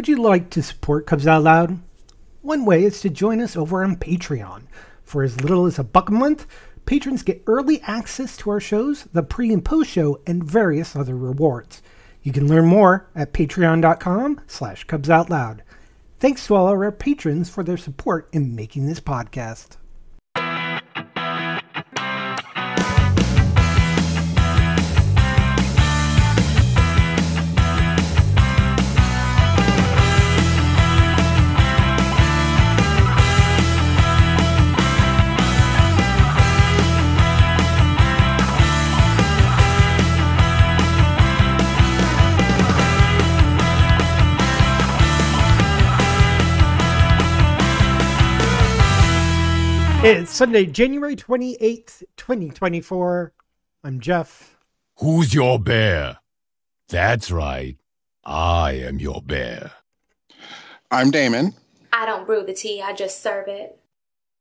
Would you like to support Cubs Out Loud? One way is to join us over on Patreon. For as little as $1 a month, patrons get early access to our shows, the pre and post show, and various other rewards. You can learn more at patreon.com/cubsoutloud. Thanks to all our patrons for their support in making this podcast. It's Sunday, January 28th, 2024. I'm Jeff. Who's your bear? That's right. I am your bear. I'm Damon. I don't brew the tea. I just serve it.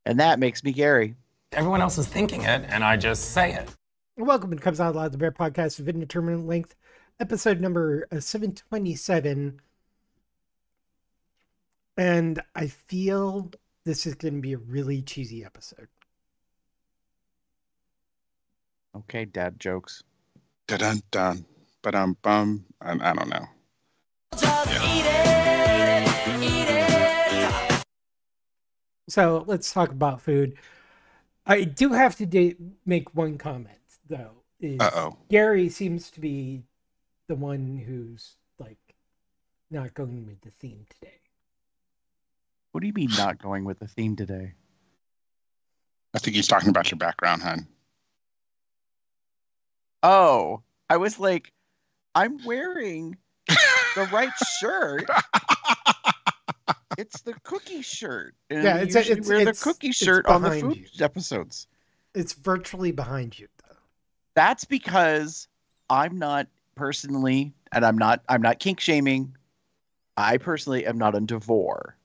And that makes me Gary. Everyone else is thinking it, and I just say it. Welcome to Cubs Out Loud, the Bear Podcast of Indeterminate Length, episode number 727. And I feel this is going to be a really cheesy episode. Okay, dad jokes. Dun-dun-dun. Ba-dum-bum. I don't know. Just eat it. So let's talk about food. I do have to make one comment, though. Gary seems to be the one who's, like, not going with the theme today. What do you mean not going with the theme today? I think he's talking about your background, hon. Oh, I was like, I'm wearing the right shirt. It's the cookie shirt. And yeah, you wear the cookie shirt on the food episodes. It's virtually behind you, though. That's because I'm not personally, and I'm not kink shaming. I personally am not into vor.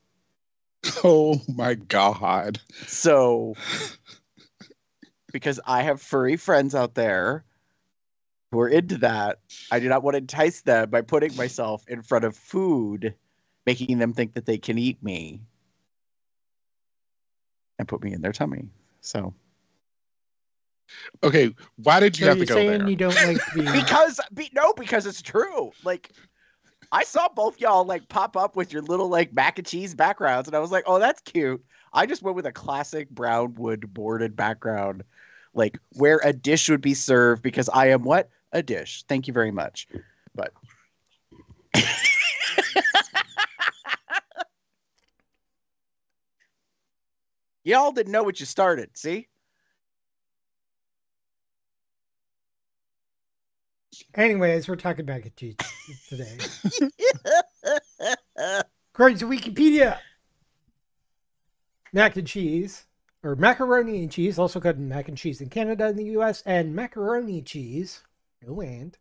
Oh my God. So, because I have furry friends out there who are into that, I do not want to entice them by putting myself in front of food, making them think that they can eat me and put me in their tummy. So, okay, why did you have to go there? You don't like being... because it's true. Like, I saw both y'all like pop up with your little like mac and cheese backgrounds, and I was like, "Oh, that's cute." I just went with a classic brown wood boarded background, like where a dish would be served because I am what? A dish. Thank you very much. But y'all didn't know what you started. See? Anyways, we're talking mac and cheese today. According to Wikipedia, mac and cheese, or macaroni and cheese, also called mac and cheese in Canada and the U.S., and macaroni cheese, no and,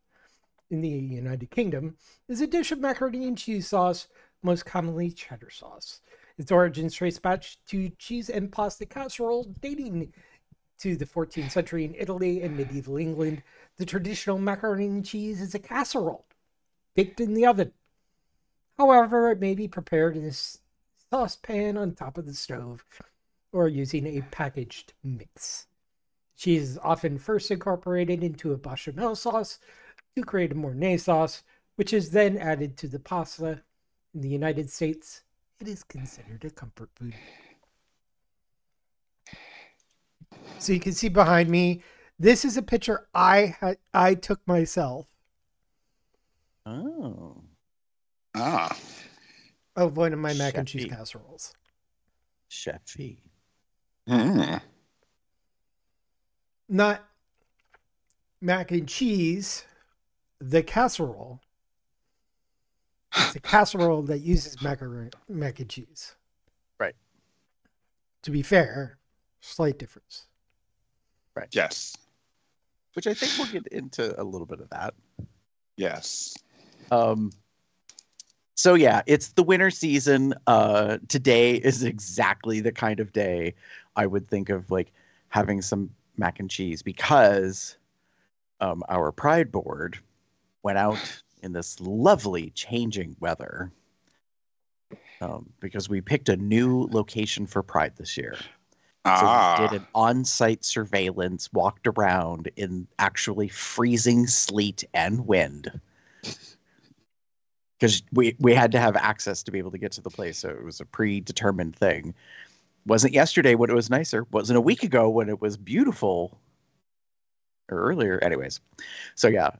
in the United Kingdom, is a dish of macaroni and cheese sauce, most commonly cheddar sauce. Its origins trace back to cheese and pasta casserole dating to the 14th century in Italy and medieval England. The traditional macaroni and cheese is a casserole baked in the oven. However, it may be prepared in a saucepan on top of the stove or using a packaged mix. Cheese is often first incorporated into a bechamel sauce to create a Mornay sauce, which is then added to the pasta. In the United States, it is considered a comfort food. So you can see behind me, this is a picture I took myself. Oh. Ah. Of one of my mac and cheese casseroles. Sheffy. Mm. Not mac and cheese, the casserole. It's a casserole that uses mac and cheese. Right. To be fair, slight difference. Right. Yes. Which I think we'll get into a little bit of that. Yes. So yeah, it's the winter season. Today is exactly the kind of day I would think of like having some mac and cheese because our pride board went out in this lovely changing weather because we picked a new location for Pride this year. So we did an on-site surveillance, walked around in actually freezing sleet and wind. Because we had to have access to be able to get to the place, so it was a predetermined thing. Wasn't yesterday when it was nicer. Wasn't a week ago when it was beautiful. Or earlier. Anyways. So yeah,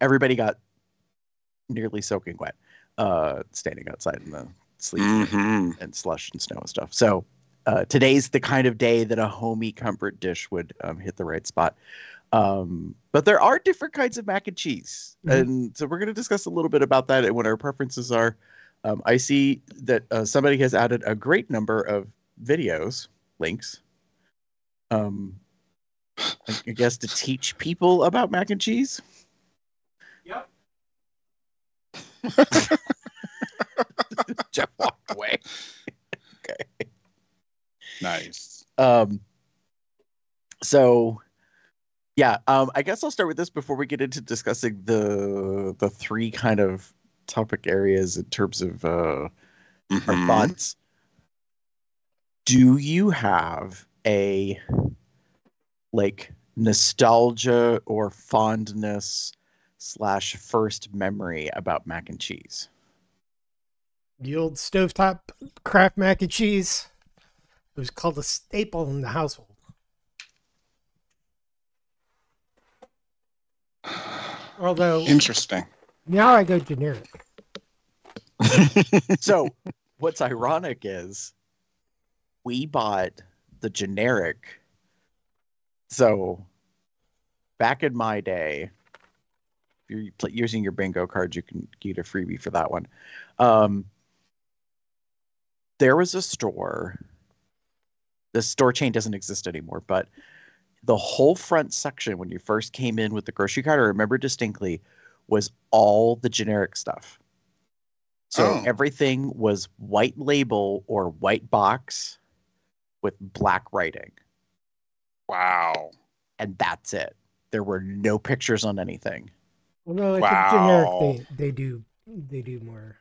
everybody got nearly soaking wet standing outside in the sleet and slush and snow and stuff. So today's the kind of day that a homey comfort dish would hit the right spot. But there are different kinds of mac and cheese. And so we're going to discuss a little bit about that and what our preferences are. I see that somebody has added a great number of videos, links, I guess to teach people about mac and cheese. Yep. Jeff walked away. Okay. Nice. So yeah, I guess I'll start with this before we get into discussing the three kind of topic areas in terms of our thoughts. Do you have a like nostalgia or fondness / first memory about mac and cheese? The old stovetop Kraft mac and cheese. It was called a staple in the household. Although interesting. Now I go generic. So what's ironic is we bought the generic. So back in my day, if you're using your bingo card, you can get a freebie for that one. There was a store. The store chain doesn't exist anymore, but the whole front section when you first came in with the grocery cart, I remember distinctly, was all the generic stuff. So everything was white label or white box with black writing. Wow. And that's it. There were no pictures on anything. Well, no, it's generic. They do more.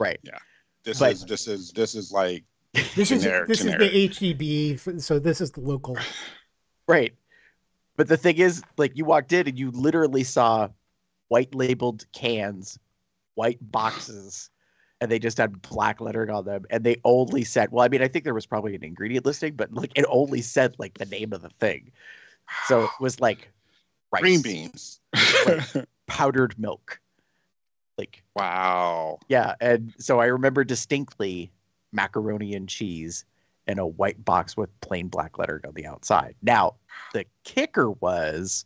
Right. Yeah. This is like generic. This is the H-E-B. So this is the local. Right. But the thing is, like, you walked in and you literally saw white labeled cans, white boxes, and they just had black lettering on them. And they only said, well, I mean, I think there was probably an ingredient listing, but like it only said like the name of the thing. So it was like rice, green beans, like powdered milk. Like, wow. Yeah. And so I remember distinctly macaroni and cheese and a white box with plain black lettering on the outside. Now, the kicker was,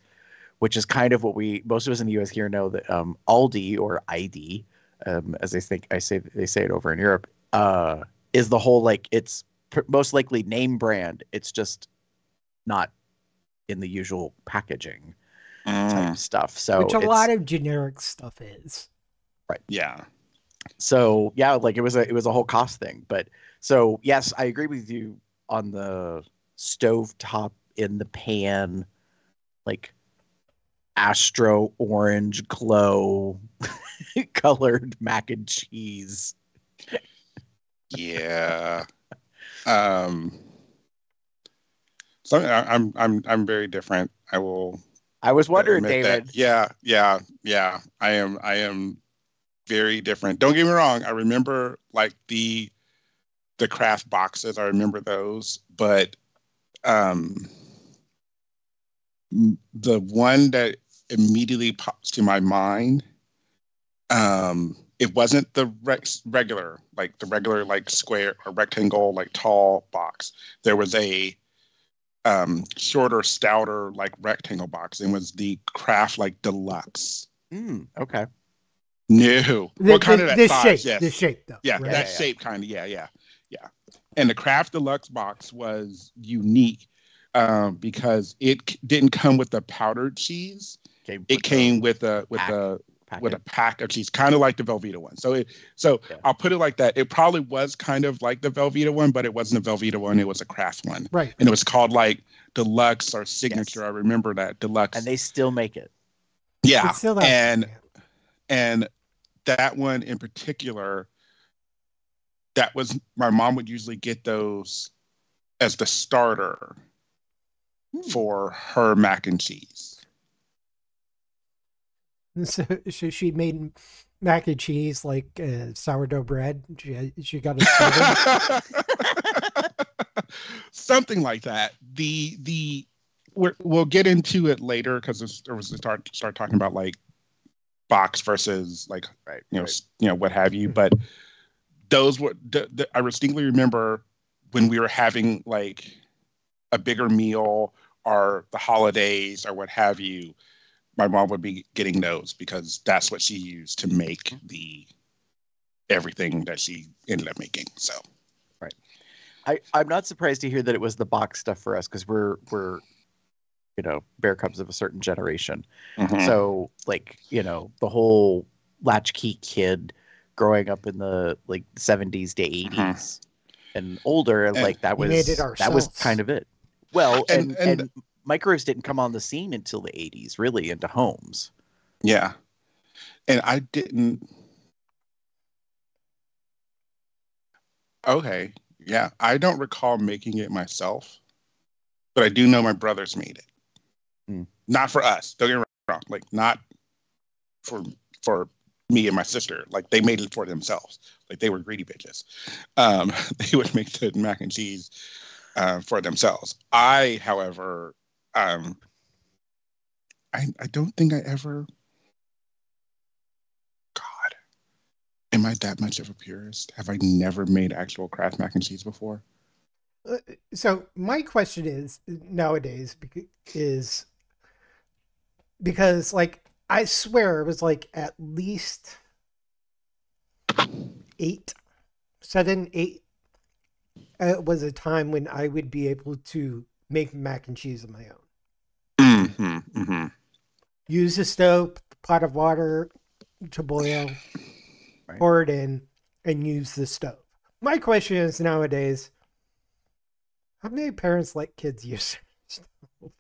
which is kind of what most of us in the U.S. here know, that Aldi or ID, as I think they say it over in Europe, is the whole, like, it's most likely name brand. It's just not in the usual packaging type stuff. So which a lot of generic stuff is. Right. Yeah. So yeah, like it was a whole cost thing. But so yes, I agree with you on the stovetop in the pan, like Astro orange glow colored mac and cheese. Yeah. So I'm very different. I was wondering, David. Yeah. I am very different. Don't get me wrong. I remember like the Kraft boxes. I remember those, but the one that immediately pops to my mind, it wasn't the regular like square or rectangle like tall box. There was a shorter, stouter like rectangle box, and was the Kraft like deluxe. Okay. No, what kind of that size? Shape, yes. This shape, though. Yeah, right? That shape kind of. Yeah. And the Kraft deluxe box was unique because it didn't come with the powdered cheese. It came with a pack of cheese, kind of like the Velveeta one. So I'll put it like that. It probably was kind of like the Velveeta one, but it wasn't a Velveeta one. It was a Kraft one. Right. And it was called like deluxe or signature. Yes. I remember that deluxe. And they still make it. Yeah. It's still and that one in particular that was, my mom would usually get those as the starter for her mac and cheese. So she made mac and cheese like sourdough bread. She got a starter. Something like that. We'll get into it later because there was start talking about like box versus like what have you. But those were I distinctly remember when we were having like a bigger meal or the holidays or what have you. My mom would be getting those because that's what she used to make the everything that she ended up making. So, right. I'm not surprised to hear that it was the box stuff for us because we're bear cubs of a certain generation. Mm-hmm. So like, the whole latchkey kid growing up in the like 70s to 80s mm-hmm. and older, and like that was kind of it. Well, and microwaves didn't come on the scene until the 80s, really, into homes. Yeah. And I didn't. Okay. Yeah. I don't recall making it myself, but I do know my brothers made it. Mm. Not for us. Don't get me wrong. Like, not for me and my sister. Like, they made it for themselves. Like, they were greedy bitches. They would make the mac and cheese for themselves. I, however, I don't think I ever. God, am I that much of a purist? Have I never made actual Kraft mac and cheese before? So my question is nowadays is because like I swear it was like at least 7, 8. It was a time when I would be able to make mac and cheese on my own. Mm-hmm, mm-hmm. Use the stove, pot of water to boil, right. Pour it in, and use the stove. My question is nowadays, how many parents let kids use their stove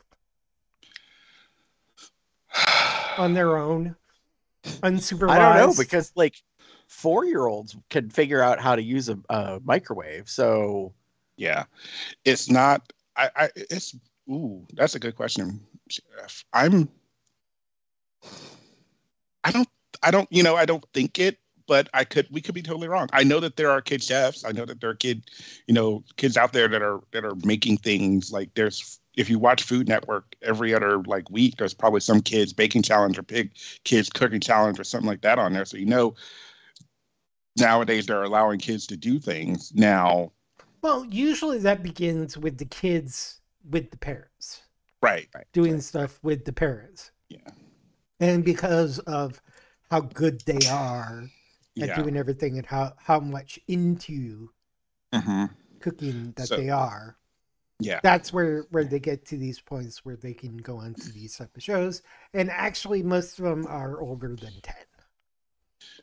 on their own, unsupervised? I don't know, because like 4-year-olds can figure out how to use a microwave. So yeah, it's not. It's that's a good question. I don't think it, but we could be totally wrong. I know that there are kid chefs. I know that there are kids out there that are making things. Like if you watch Food Network every other like week, there's probably some kids baking challenge or pig kids cooking challenge or something like that on there. So nowadays they're allowing kids to do things now. Well, usually that begins with the kids with the parents. Right. Doing stuff with the parents. Yeah. And because of how good they are at doing everything and how much into cooking they are. Yeah. That's where they get to these points where they can go on to these type of shows. And actually most of them are older than 10.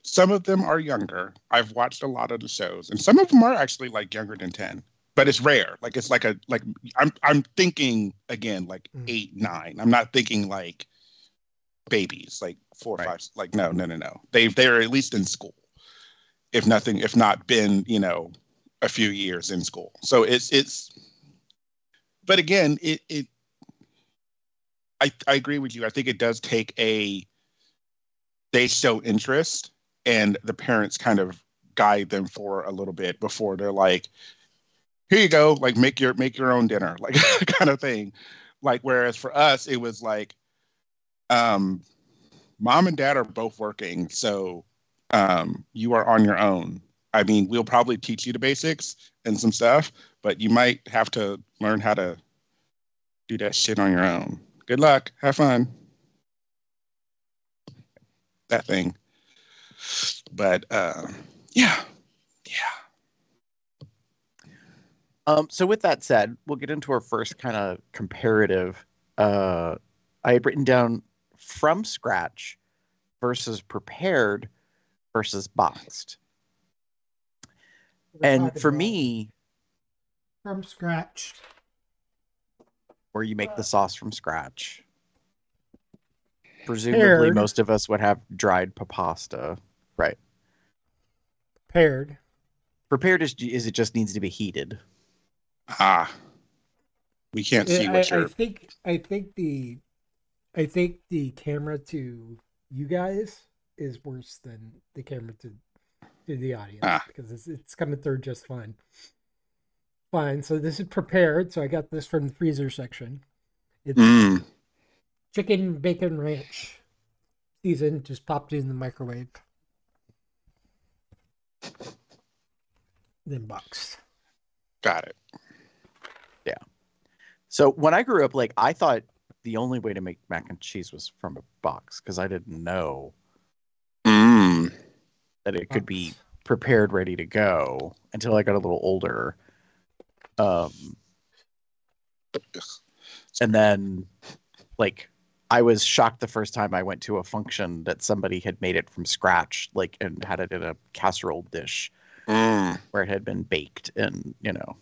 Some of them are younger. I've watched a lot of the shows, and some of them are actually like younger than 10. But it's rare. Like it's like I'm thinking again like 8, 9. I'm not thinking like babies, like 4 or 5. Like no. They're at least in school, if not been a few years in school. So it's. But again, I agree with you. I think it does take they show interest and the parents kind of guide them for a little bit before they're like, here you go, like make your own dinner, like kind of thing. Like, whereas for us, it was like, mom and dad are both working. So, you are on your own. I mean, we'll probably teach you the basics and some stuff, but you might have to learn how to do that shit on your own. Good luck. Have fun. That thing. But so with that said, we'll get into our first kind of comparative. I had written down from scratch versus prepared versus boxed. And for me, from scratch, where you make the sauce from scratch. Presumably, paired. Most of us would have dried papasta, right? Paired. Prepared is it just needs to be heated. Ah. We can't see what you're... I think the camera to you guys is worse than the camera to the audience because it's coming through just fine. Fine. So this is prepared. So I got this from the freezer section. It's chicken bacon ranch seasoned, just popped it in the microwave. Then boxed. Got it. Yeah. So when I grew up, like I thought the only way to make mac and cheese was from a box because I didn't know that it could be prepared, ready to go until I got a little older. And then, like, I was shocked the first time I went to a function that somebody had made it from scratch, like, and had it in a casserole dish where it had been baked. And, you know,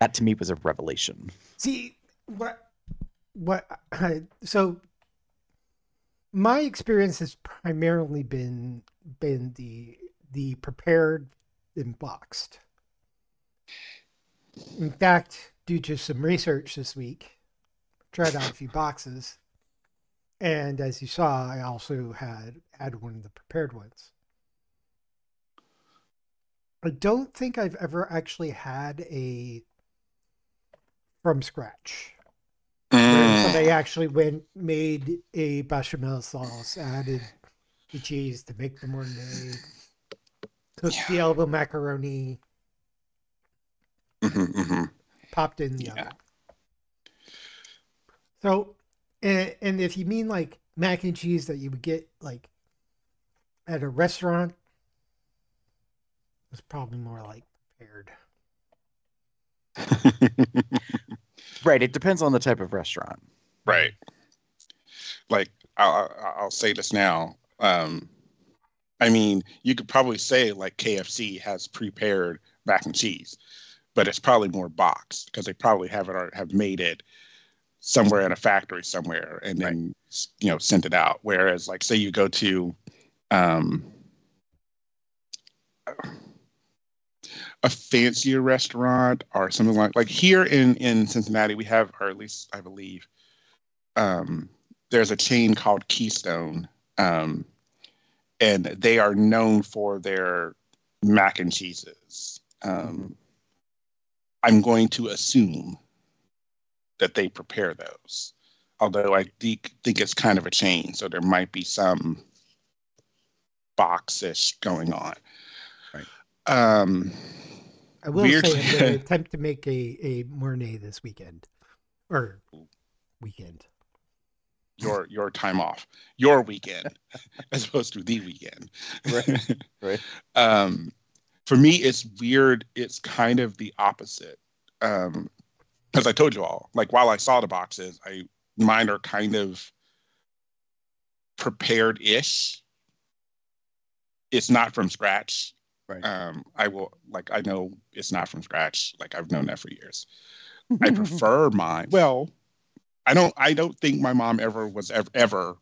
that to me was a revelation. See, so my experience has primarily been the prepared and boxed. In fact, due to some research this week, tried out a few boxes, and as you saw, I also had one of the prepared ones. I don't think I've ever actually had a from scratch. They actually made a bechamel sauce, added the cheese to make the mornay, cooked the elbow macaroni, popped in the oven. So, and if you mean like mac and cheese that you would get like at a restaurant, it's probably more like prepared. Right. It depends on the type of restaurant. Right. Like, I'll say this now. I mean, you could probably say, like, KFC has prepared mac and cheese, but it's probably more boxed because they probably have made it somewhere in a factory somewhere and then, you know, sent it out. Whereas, like, say you go to a fancier restaurant or something like here in Cincinnati, we have, or at least I believe, there's a chain called Keystone, and they are known for their mac and cheeses. I'm going to assume that they prepare those, although I think it's kind of a chain, so there might be some boxish going on. I will say I'm going to attempt to make a mornay this weekend, or weekend. Your time off, your weekend, as opposed to the weekend. Right. For me, it's weird. It's kind of the opposite. As I told you all, like while I saw the boxes, mine are kind of prepared-ish. It's not from scratch. Right. I know it's not from scratch. Like I've known that for years. I prefer mine. Well, I don't think my mom was ever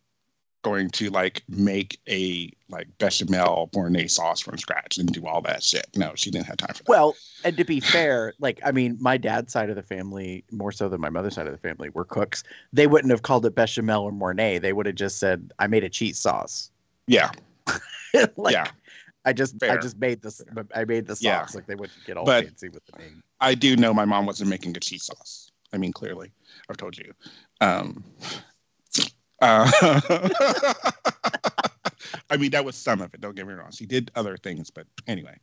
going to like make a like bechamel Bornay sauce from scratch and do all that shit. No, she didn't have time for that. Well, and to be fair, like, I mean, my dad's side of the family, more so than my mother's side of the family, were cooks. They wouldn't have called it bechamel or Mornay. They would have just said, I made a cheese sauce. Yeah. Like, yeah. I just made this. I made the sauce. Yeah. Like they wouldn't get all fancy with the name. I do know my mom wasn't making a cheese sauce. I mean, clearly, I've told you. I mean, that was some of it. Don't get me wrong. She did other things, but anyway.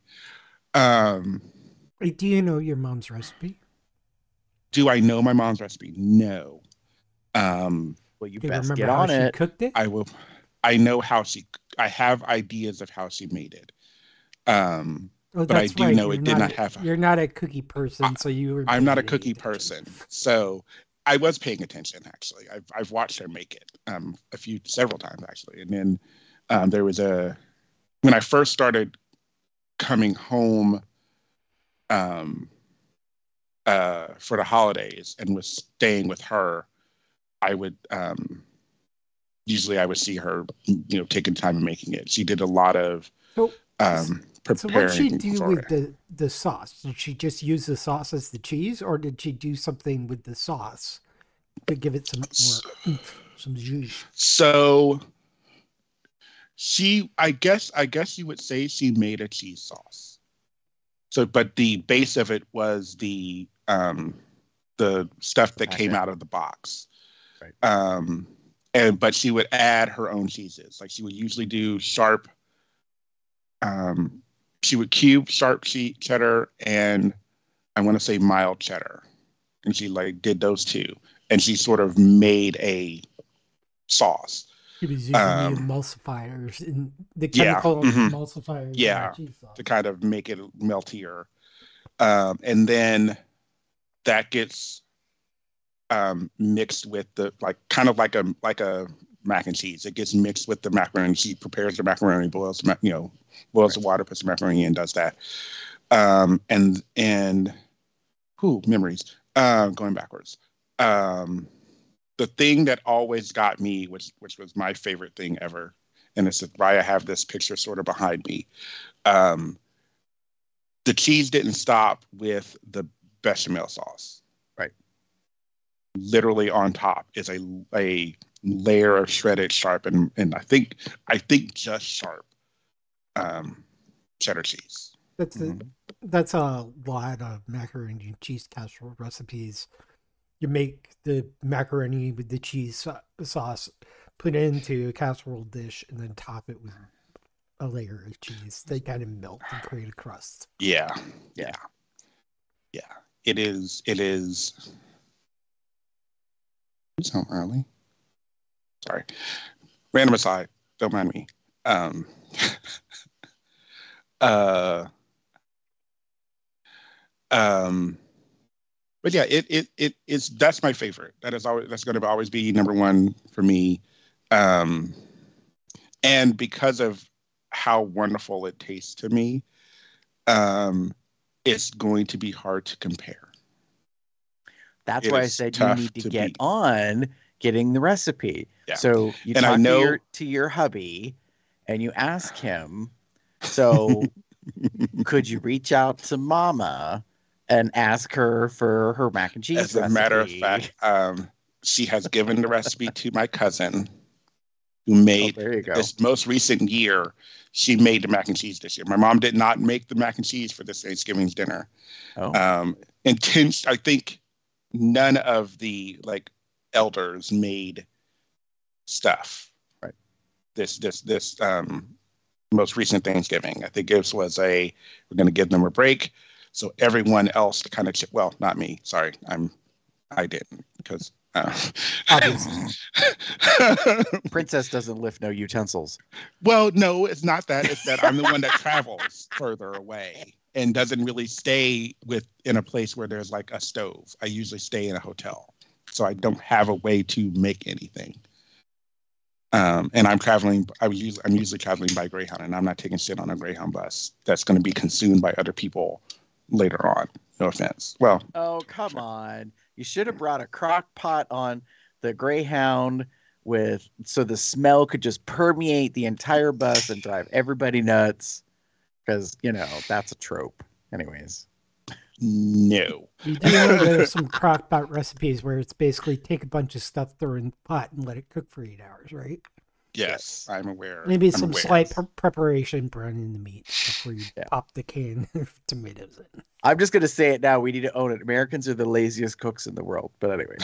Do you know your mom's recipe? Do I know my mom's recipe? No. Well, you best get on it. She cooked it. I will. I know how she. I have ideas of how she made it, but I do know it did not have. You're not a cookie person, so you were. I'm not a cookie person, so I was paying attention. Actually, I've watched her make it several times actually, and then there was when I first started coming home for the holidays and was staying with her, I would. Usually I would see her, you know, taking time and making it. She did a lot of preparing. So what did she do with the sauce? Did she just use the sauce as the cheese, or did she do something with the sauce to give it some more oomph, some juice? So she, I guess you would say she made a cheese sauce. So, but the base of it was the stuff that came out of the box. Right. But she would add her own cheeses. Like she would usually do sharp. She would cube sharp cheddar and I want to say mild cheddar, and she like did those two, and she sort of made a sauce. She was using the emulsifiers and the chemical emulsifiers. Yeah, to kind of make it meltier, and then that gets mixed with the like a mac and cheese. It gets mixed with the macaroni. She prepares the macaroni, boils the water, puts the macaroni in, does that. Memories. Going backwards. The thing that always got me, which was my favorite thing ever, and it's why I have this picture sort of behind me. The cheese didn't stop with the bechamel sauce, right? Literally on top is a layer of shredded sharp and I think just sharp cheddar cheese. That's a lot of macaroni and cheese casserole recipes. You make the macaroni with the cheese sauce, put it into a casserole dish, and then top it with a layer of cheese. They kind of melt and create a crust. Yeah. It is. It's home early. Sorry. Random aside. Don't mind me. But yeah, it is. That's my favorite. That's going to always be number one for me. And because of how wonderful it tastes to me, it's going to be hard to compare. That's why I said you need to get on getting the recipe. Yeah. So you talk to your hubby, and you ask him. So could you reach out to Mama and ask her for her mac and cheese recipe? As a matter of fact, she has given the recipe to my cousin, who made this most recent year. She made the mac and cheese this year. My mom did not make the mac and cheese for this Thanksgiving's dinner. Oh. I think none of the elders made stuff. Right. This most recent Thanksgiving. I think this was we're going to give them a break. So everyone else kind of, not me, sorry. I didn't because. Princess doesn't lift no utensils. Well, no, it's not that. It's that I'm the one that travels further away and doesn't really stay in a place where there's a stove. I usually stay in a hotel. So I don't have a way to make anything. And I'm traveling. I'm usually traveling by Greyhound, and I'm not taking shit on a Greyhound bus that's going to be consumed by other people later on. No offense. Well, oh come on! You should have brought a crock pot on the Greyhound so the smell could just permeate the entire bus and drive everybody nuts. Because that's a trope, anyways. No. You do know there's some crockpot recipes where it's basically take a bunch of stuff, throw in the pot, and let it cook for 8 hours, right? Yes, I'm aware. Maybe some slight preparation, browning the meat before you pop the can of tomatoes in. I'm just going to say it now. We need to own it. Americans are the laziest cooks in the world. But anyway.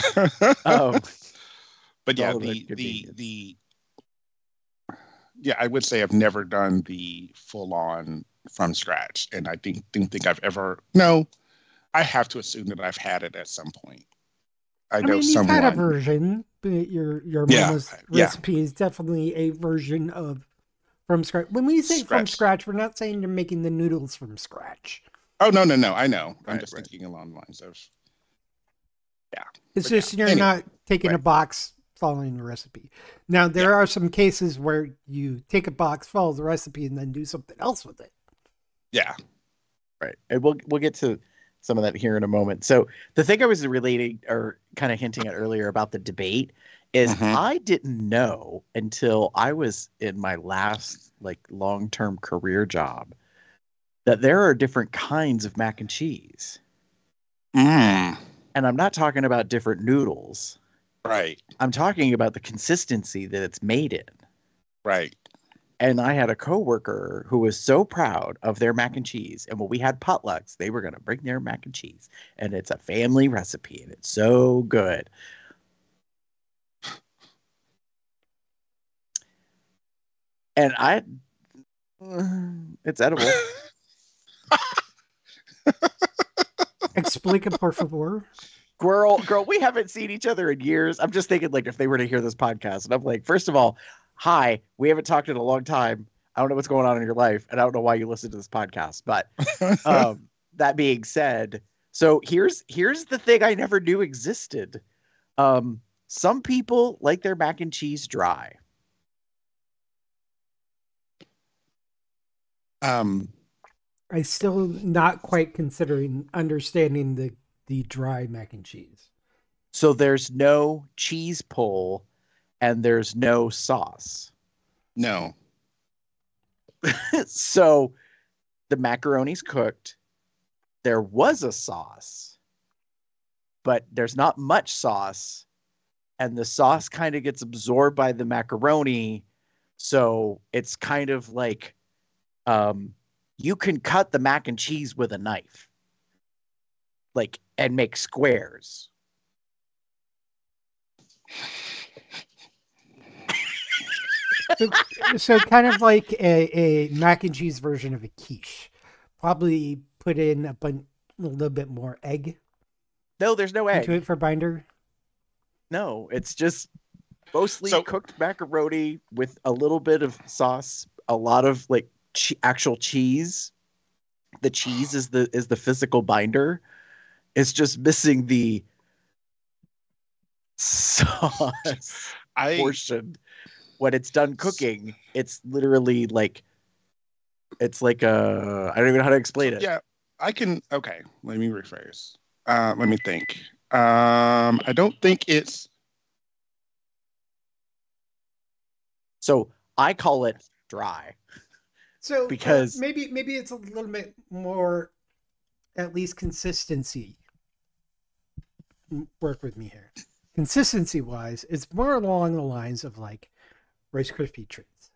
But yeah, I would say I've never done the full-on from scratch, and I think I've ever. No. I have to assume that I've had it at some point. I mean, someone had a version, but your mama's recipe is definitely a version of from scratch. When we say from scratch, we're not saying you're making the noodles from scratch. Oh no! I know. I'm just thinking along the lines of. Yeah, it's just you're not taking a box, following the recipe. Now there are some cases where you take a box, follow the recipe, and then do something else with it. Yeah, right. And we'll get to some of that here in a moment. So the thing I was relating or kind of hinting at earlier about the debate is I didn't know until I was in my last like long-term career job that there are different kinds of mac and cheese. And I'm not talking about different noodles. Right. I'm talking about the consistency that it's made in. Right. And I had a coworker who was so proud of their mac and cheese. And when we had potlucks, they were going to bring their mac and cheese. And it's a family recipe. And it's so good. And it's edible. Explica, por favor. Girl, we haven't seen each other in years. I'm just thinking, like, if they were to hear this podcast. And I'm like, first of all, hi, we haven't talked in a long time. I don't know what's going on in your life, and I don't know why you listen to this podcast. But that being said, so here's the thing I never knew existed. Some people like their mac and cheese dry. I still not quite considering understanding the dry mac and cheese. So there's no cheese pull and there's no sauce. No. So the macaroni's cooked. There was a sauce, but there's not much sauce, and the sauce kind of gets absorbed by the macaroni. So it's kind of like you can cut the mac and cheese with a knife, like, and make squares. So kind of like a mac and cheese version of a quiche. Probably put in a little bit more egg. No, there's no egg. Into it for binder? No, it's just mostly cooked macaroni with a little bit of sauce, a lot of, like, actual cheese. The cheese is the physical binder. It's just missing the sauce portion. When it's done cooking, it's literally like, it's like a, I don't even know how to explain it. Yeah, okay, let me rephrase. Let me think. I don't think it's. So I call it dry. So because maybe it's a little bit more, at least consistency. Work with me here. Consistency wise, it's more along the lines of like Rice Krispie treats.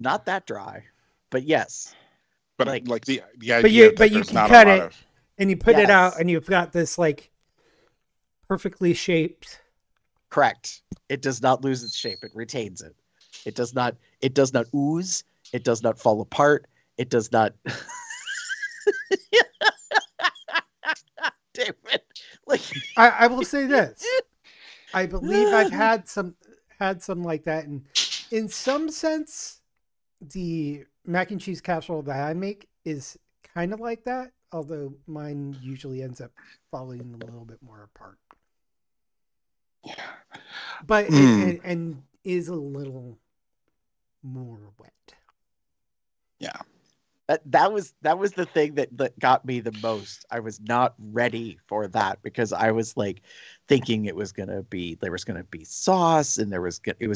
Not that dry, but yes. But like the idea. But you can cut it and you put it out, and you've got this like perfectly shaped. Correct. It does not lose its shape. It retains it. It does not ooze. It does not fall apart. It does not. Damn it. Like, I will say this. I believe I've had some like that. And in some sense, the mac and cheese casserole that I make is kind of like that. Although mine usually ends up falling a little bit more apart. Yeah. But and is a little more wet. Yeah. That was the thing that got me the most. I was not ready for that because I was like thinking there was gonna be sauce and it was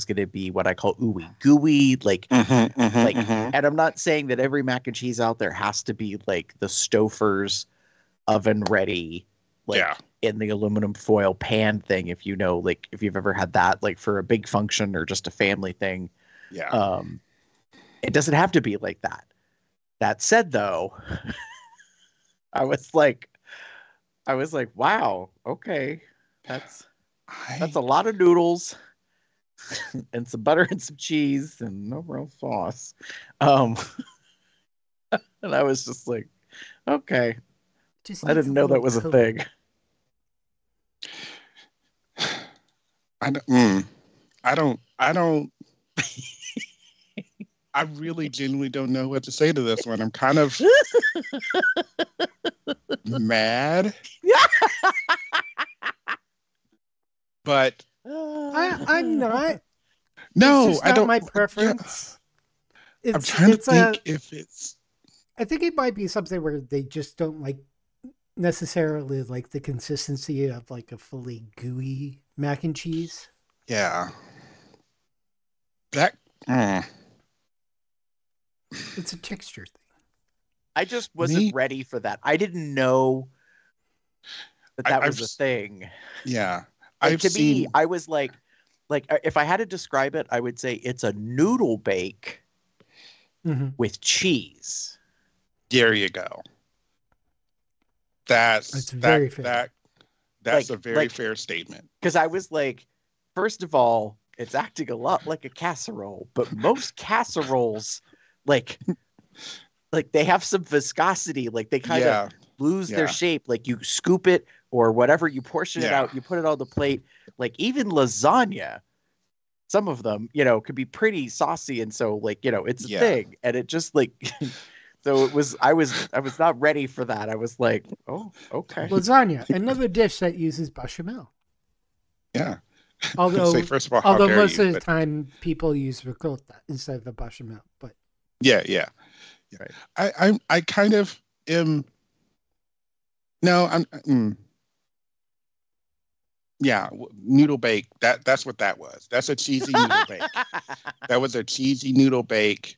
gonna be what I call ooey gooey, like And I'm not saying that every mac and cheese out there has to be like the Stouffer's oven ready, like in the aluminum foil pan thing, if you know, like if you've ever had that, like for a big function or just a family thing. Yeah. It doesn't have to be like that. That said, though, I was like, wow, okay, that's a lot of noodles and some butter and some cheese and no real sauce. And I was just like, okay, I didn't know that was a thing. I don't. I really genuinely don't know what to say to this one. I'm kind of mad. But I'm not. No, it's just not my preference. Yeah. I'm trying to think if it's. I think it might be something where they just don't like necessarily like the consistency of like a fully gooey mac and cheese. Yeah. That it's a texture thing. I just wasn't ready for that. I didn't know that was a thing. Yeah. Like, to me, I was like if I had to describe it, I would say it's a noodle bake with cheese. There you go. That's a very fair statement. Because I was like, first of all, it's acting a lot like a casserole, but most casseroles, like they have some viscosity, like they kind of lose their shape. Like you scoop it or whatever, you portion it out, you put it on the plate. Like even lasagna, some of them, you know, could be pretty saucy, and so like, you know, it's a thing, and it just like. So it was. I was not ready for that. I was like, oh, okay. Lasagna, another dish that uses bechamel. Yeah. Although, although most of the time people use ricotta instead of the bechamel, but. Yeah. Right. I kind of am. No, I'm. Yeah, noodle bake. That's what that was. That's a cheesy noodle bake. That was a cheesy noodle bake.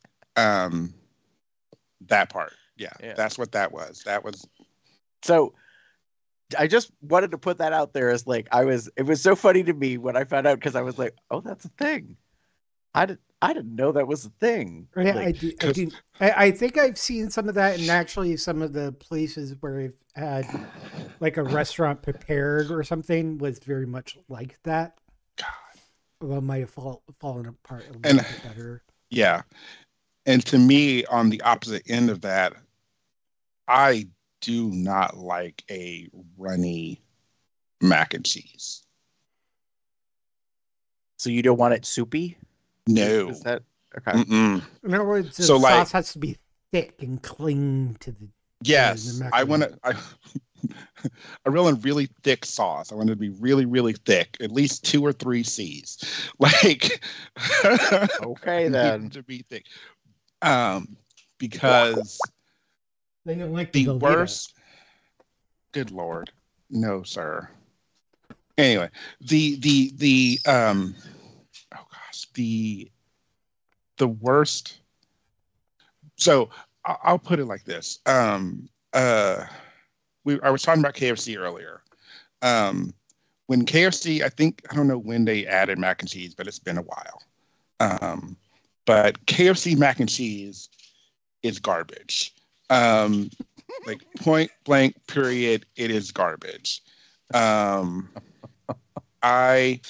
That part. Yeah, that's what that was. That was. So I just wanted to put that out there as like, it was so funny to me when I found out, because I was like, oh, that's a thing. I didn't know that was a thing. Yeah, like, I think I've seen some of that, and actually some of the places where I've had like a restaurant prepared or something was very much like that. God. Although it might have fallen apart a little bit better. Yeah. And to me, on the opposite end of that, I do not like a runny mac and cheese. So you don't want it soupy? No. Is that okay? In other words, the sauce has to be thick and cling to the. Yes, the I want to. I really thick sauce. I want it to be really, really thick, at least 2 or 3 C's. Like, okay, then to be thick. Because they don't like the worst. Good Lord, no, sir. Anyway, the worst. So I'll put it like this. I was talking about KFC earlier. When KFC, I don't know when they added mac and cheese, but it's been a while. But KFC mac and cheese is garbage. Like point blank period, it is garbage. I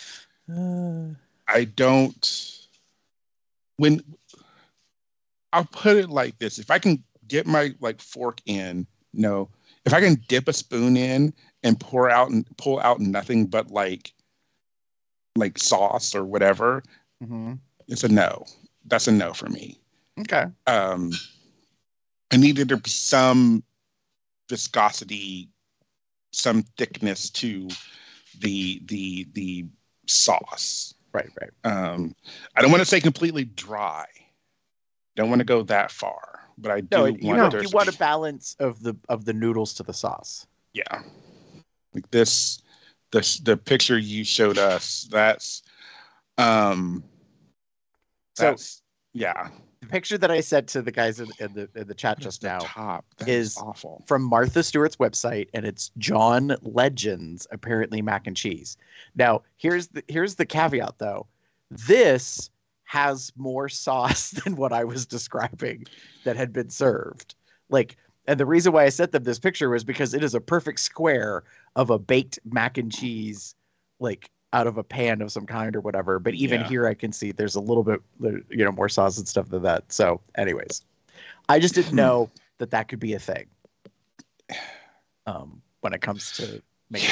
don't. When I'll put it like this: if I can get my fork in, if I can dip a spoon in and pull out nothing but like sauce or whatever, it's a no. That's a no for me. Okay. I needed to be some viscosity, some thickness to the sauce. Right. I don't want to say completely dry. Don't want to go that far, but I do you want a balance of the noodles to the sauce. Yeah. Like this, the picture you showed us. That's. The picture that I sent to the guys in the chat just now is awful. From Martha Stewart's website, and it's John Legend's apparently mac and cheese. Now here's the caveat though. This has more sauce than what I was describing that had been served. And the reason why I sent them this picture was because it is a perfect square of a baked mac and cheese, out of a pan of some kind or whatever. But even here I can see there's a little bit, more sauce and stuff than that. So anyways, I just didn't know that could be a thing when it comes to making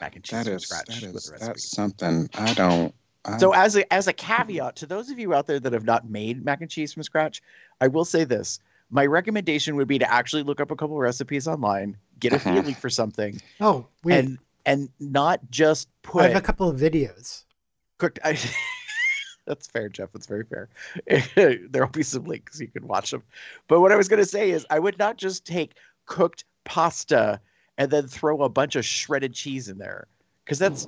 mac and cheese from scratch with a recipe. That's something I don't. So as a caveat to those of you out there that have not made mac and cheese from scratch, I will say this. My recommendation would be to actually look up a couple of recipes online, get a feeling for something. Oh, weird. And not just put. I have a couple of videos. That's fair, Jeff. That's very fair. There will be some links. You can watch them. But what I was going to say is I would not just take cooked pasta and then throw a bunch of shredded cheese in there, because that's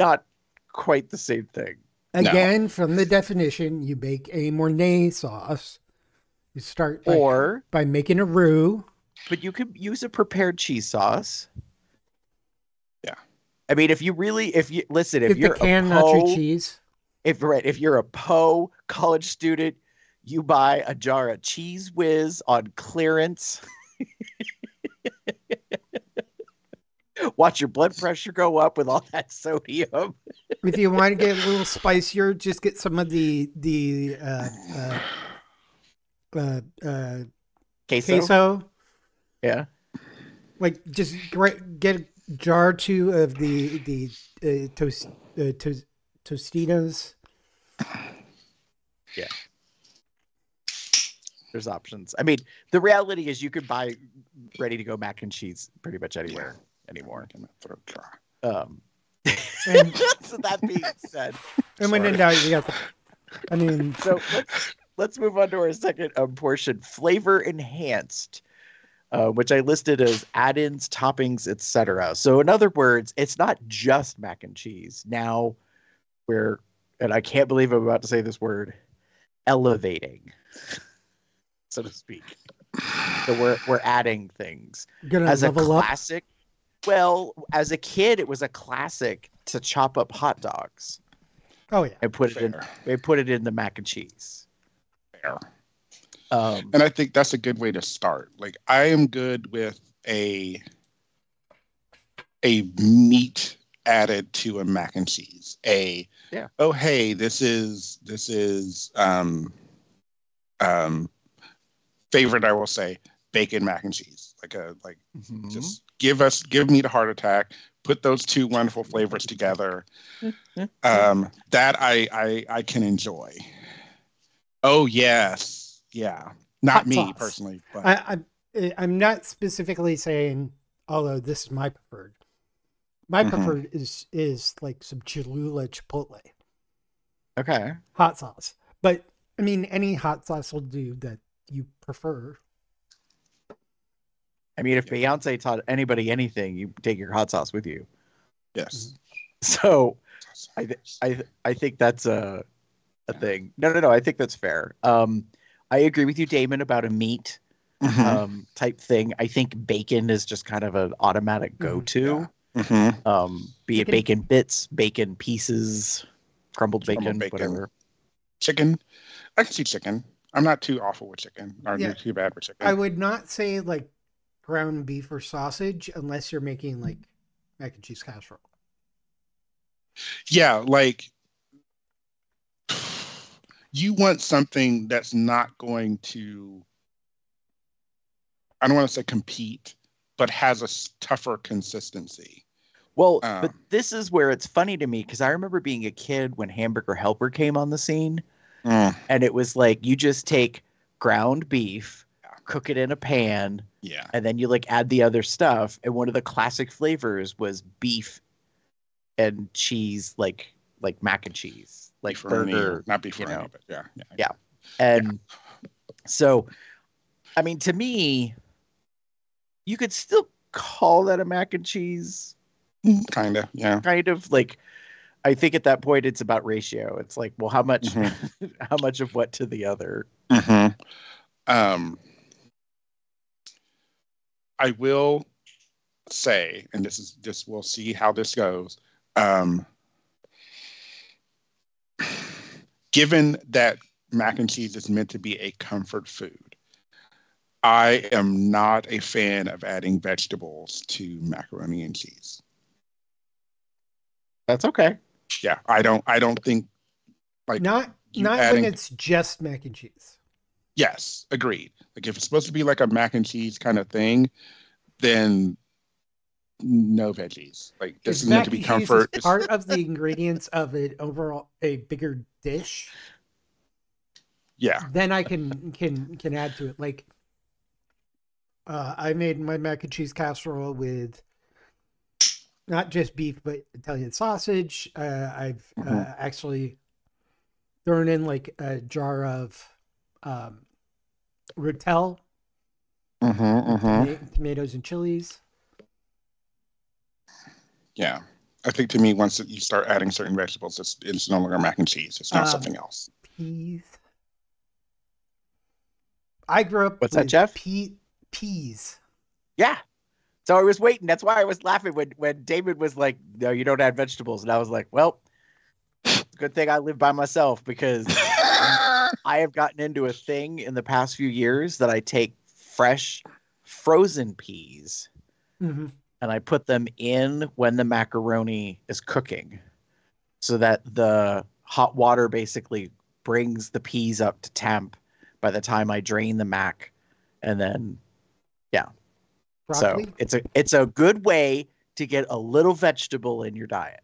not quite the same thing. Again, no. From the definition, you make a Mornay sauce. You start by making a roux. But you could use a prepared cheese sauce. Yeah. I mean, if you're a nacho cheese. If you're a Poe college student, you buy a jar of Cheese Whiz on clearance. Watch your blood pressure go up with all that sodium. If you want to get a little spicier, just get some of the queso. Yeah, like just get a jar or two of the Tostitos. Yeah, there's options. I mean, the reality is you could buy ready to go mac and cheese pretty much anywhere anymore. So that being said, and when in doubt, you got. I mean, so let's move on to our second portion: flavor enhanced. Which I listed as add-ins, toppings, etc. So in other words, it's not just mac and cheese. Now we're, and I can't believe I'm about to say this word, elevating, so to speak. So we're adding things. As a classic, well, as a kid, it was a classic to chop up hot dogs. Oh yeah, and put it in the mac and cheese. Fair. And I think that's a good way to start. Like, I am good with a meat added to a mac and cheese. Oh hey, this is favorite, I will say, bacon mac and cheese. Just give me the heart attack. Put those two wonderful flavors together. That I can enjoy. Oh yes. Yeah, not me personally. But. I'm not specifically saying, although this is my preferred. My preferred is like some Cholula Chipotle. Okay. Hot sauce. But, I mean, any hot sauce will do that you prefer. I mean, if Beyonce taught anybody anything, you take your hot sauce with you. Yes. So, I think that's a thing. No, I think that's fair. I agree with you, Damon, about a meat type thing. I think bacon is just kind of an automatic go-to. Yeah. Be it bacon bits, bacon pieces, crumbled bacon, whatever. Chicken. I can see chicken. I'm not too awful with chicken. I'm not too bad with chicken. I would not say like ground beef or sausage unless you're making like mac and cheese casserole. Yeah, like... You want something that's not going to, I don't want to say compete, but has a tougher consistency. Well, but this is where it's funny to me, because I remember being a kid when Hamburger Helper came on the scene. And it was like, you just take ground beef, cook it in a pan, and then you like add the other stuff. And one of the classic flavors was beef and cheese, like mac and cheese. Like burger, not beef, but yeah. And so, I mean, to me, you could still call that a mac and cheese. Kind of, yeah. Kind of like, I think at that point it's about ratio. It's like, well, how much of what to the other? I will say, and this we'll see how this goes. Given that mac and cheese is meant to be a comfort food, I am not a fan of adding vegetables to macaroni and cheese. That's okay. Yeah, I don't think like not adding, when it's just mac and cheese. Yes, agreed. Like if it's supposed to be like a mac and cheese kind of thing, then no veggies. Like this is meant to be comfort. Is part of the ingredients of it overall a bigger dish. Yeah. Then I can add to it. Like I made my mac and cheese casserole with not just beef but Italian sausage. I've actually thrown in like a jar of Rotel, tomatoes and chilies. Yeah. I think to me, once you start adding certain vegetables, it's no longer mac and cheese. It's not something else. Peas. I grew up What's with that, Jeff? Peas. Yeah. So I was waiting. That's why I was laughing when David was like, no, you don't add vegetables. And I was like, well, good thing I live by myself, because I have gotten into a thing in the past few years that I take fresh frozen peas and I put them in when the macaroni is cooking so that the hot water basically brings the peas up to temp by the time I drain the mac. And then, yeah. Broccoli? So it's a good way to get a little vegetable in your diet.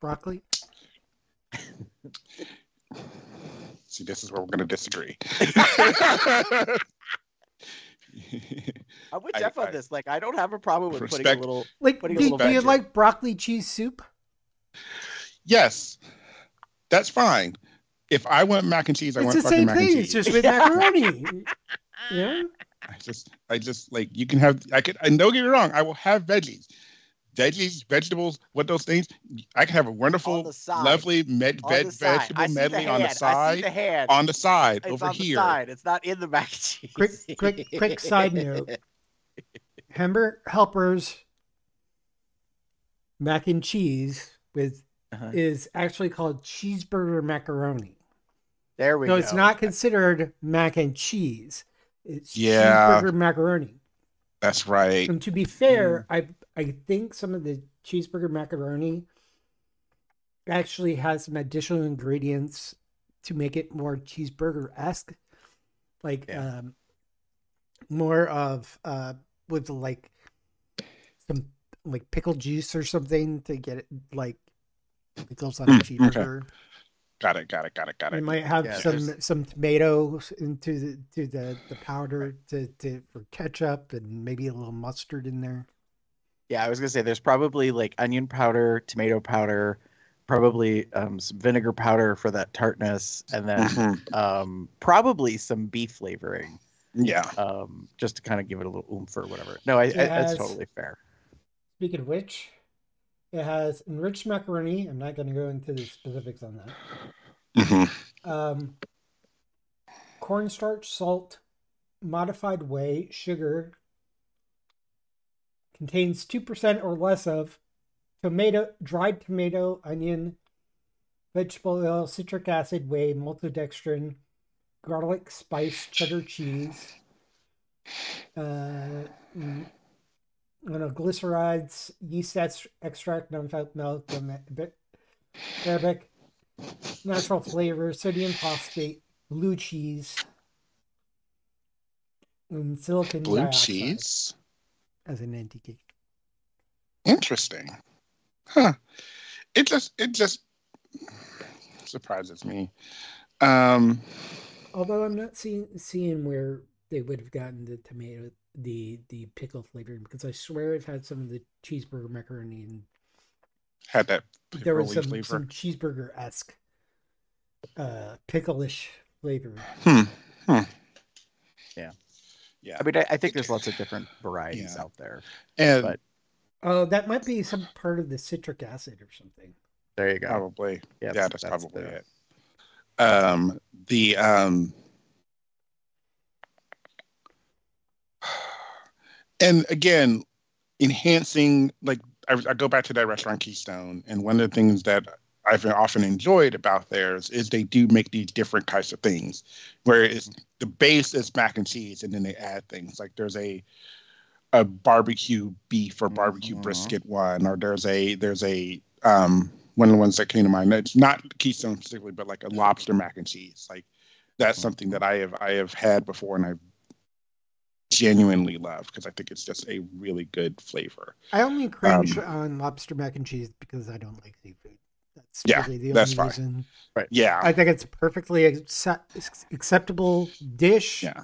Broccoli? See, this is where we're going to disagree. I'm with Jeff on this. Like, I don't have a problem with putting a little... Like, do you like broccoli cheese soup? Yes. That's fine. If I want mac and cheese, I want fucking mac and cheese. It's the same thing. It's just with macaroni. Yeah. I just like, you can have, and don't get me wrong, I will have veggies, vegetables, what those things. I can have a wonderful, lovely vegetable medley on the side. I see the hand. On the side, it's over on here. The side. It's not in the mac and cheese. Quick side note. Hamburger Helper's mac and cheese is actually called cheeseburger macaroni. There we go. So it's not considered mac and cheese. It's cheeseburger macaroni. That's right. And to be fair, I think some of the cheeseburger macaroni actually has some additional ingredients to make it more cheeseburger-esque. Like more of with like some like pickled juice or something to get it like it goes on a cheeseburger. Okay. Got it. You might have some tomatoes into the powder for ketchup and maybe a little mustard in there. Yeah, I was gonna say there's probably like onion powder, tomato powder, probably some vinegar powder for that tartness, and then probably some beef flavoring. Yeah, just to kind of give it a little oomph or whatever. No, that's totally fair. Speaking of which. It has enriched macaroni. I'm not going to go into the specifics on that. Cornstarch, salt, modified whey, sugar. Contains 2% or less of tomato, dried tomato, onion, vegetable oil, citric acid, whey, maltodextrin, garlic, spice, cheddar cheese. Glycerides, yeast extract, non-fat milk, arabic, natural flavor, sodium phosphate, blue cheese, and silicon dioxide. Blue cheese? As an indicator. Interesting. Huh. It just surprises me. Although I'm not seeing where they would have gotten the tomato, the pickle flavoring, because I swear I've had some of the cheeseburger macaroni and had that. There was some cheeseburger-esque pickle-ish flavor. Yeah. I mean, I think there's lots of different varieties out there. And that might be some part of the citric acid or something. There you go. Probably. Yeah, that's probably it. And again, enhancing, like I go back to that restaurant Keystone, and one of the things that I've often enjoyed about theirs is they do make these different types of things, where it's, the base is mac and cheese, and then they add things. Like there's a barbecue beef or barbecue brisket one, or there's a one of the ones that came to mind. It's not Keystone specifically, but like a lobster mac and cheese. Like that's something that I have had before, and I've genuinely love, because I think it's just a really good flavor. I only cringe on lobster mac and cheese because I don't like seafood. That's really the only reason. Right. Yeah, I think it's a perfectly acceptable dish. Yeah.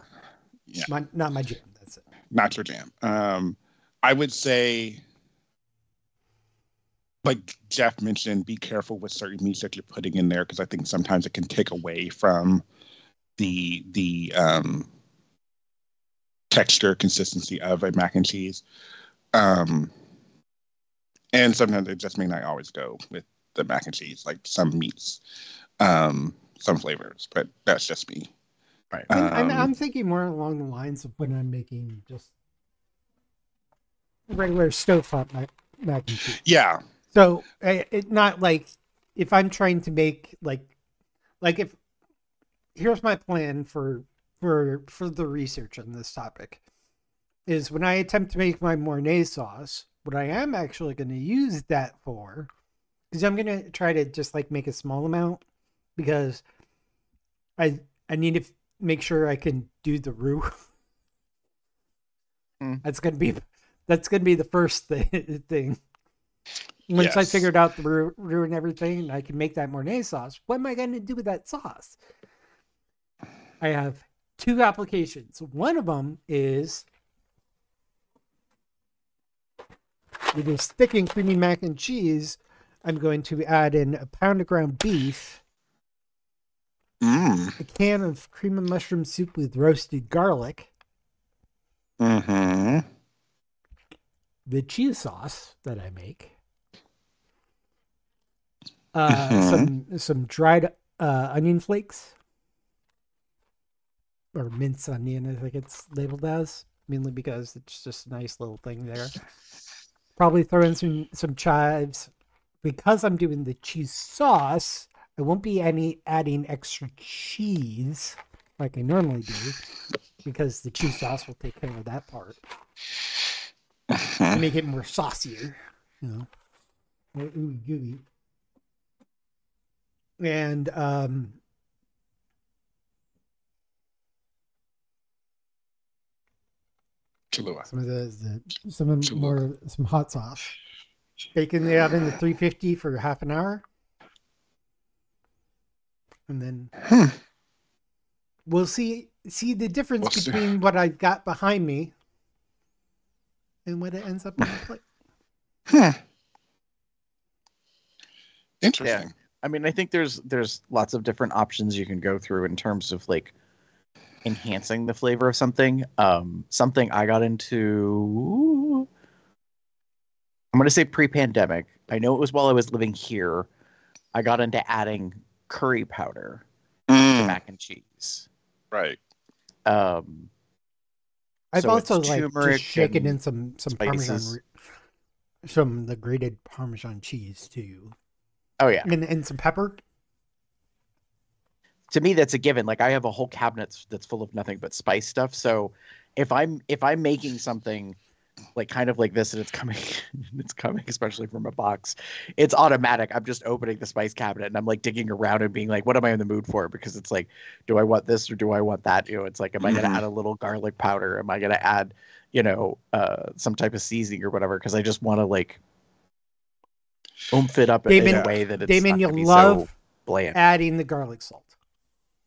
Not my jam. That's it. Not your jam. I would say, like Jeff mentioned, be careful with certain meats that you're putting in there, because I think sometimes it can take away from the texture, consistency of a mac and cheese, And sometimes it just mean I always go with the mac and cheese, like some meats, some flavors, but that's just me. Right. I'm thinking more along the lines of when I'm making just regular stovetop mac and cheese. Yeah. So it's not like if I'm trying to make like if here's my plan for the research on this topic is when I attempt to make my Mornay sauce, what I am actually going to use that for is I'm going to try to just like make a small amount because I need to make sure I can do the roux. That's going to be the first thing. Once I figured out the roux and everything, I can make that Mornay sauce. What am I going to do with that sauce? I have two applications. One of them is with this thick and creamy mac and cheese, I'm going to add in a pound of ground beef, a can of cream and mushroom soup with roasted garlic, the cheese sauce that I make, some dried onion flakes, or minced onion, I think it's labeled as, mainly because it's just a nice little thing there. Probably throw in some chives. Because I'm doing the cheese sauce, I won't be adding extra cheese like I normally do, because the cheese sauce will take care of that part. Make it more saucier, you know, more ooey gooey. And some hot sauce. Bake in the oven to 350 for half an hour, and then we'll see the difference between what I've got behind me and what it ends up on the plate. Interesting. Yeah. I mean, I think there's lots of different options you can go through in terms of like enhancing the flavor of something. Something I got into, I'm going to say pre-pandemic. I know it was while I was living here. I got into adding curry powder to mac and cheese. Right. I've also like just shaken in some Parmesan, the grated Parmesan cheese too. Oh yeah. And some pepper. To me, that's a given. Like I have a whole cabinet that's full of nothing but spice stuff. So if I'm making something like kind of like this and it's coming especially from a box, it's automatic. I'm just opening the spice cabinet and I'm like digging around and being like, what am I in the mood for? Because it's like, do I want this or do I want that? You know, it's like, am I going to add a little garlic powder? Am I going to add, you know, some type of seasoning or whatever? Because I just want to like oomph it up in a way that it's Damon, not you'll love so bland. Adding the garlic salt.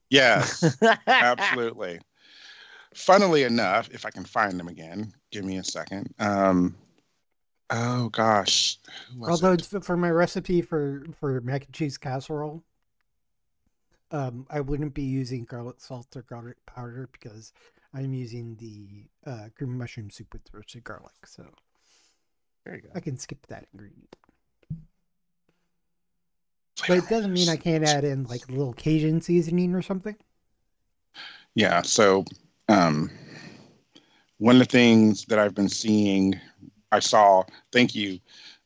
Yes, absolutely. Funnily enough, if I can find them again, give me a second. Oh gosh. Although for my recipe for mac and cheese casserole, I wouldn't be using garlic salt or garlic powder because I'm using the cream and mushroom soup with roasted garlic. So there you go. I can skip that ingredient. But it doesn't mean I can't add in like a little Cajun seasoning or something. Yeah. So one of the things that I've been seeing, thank you,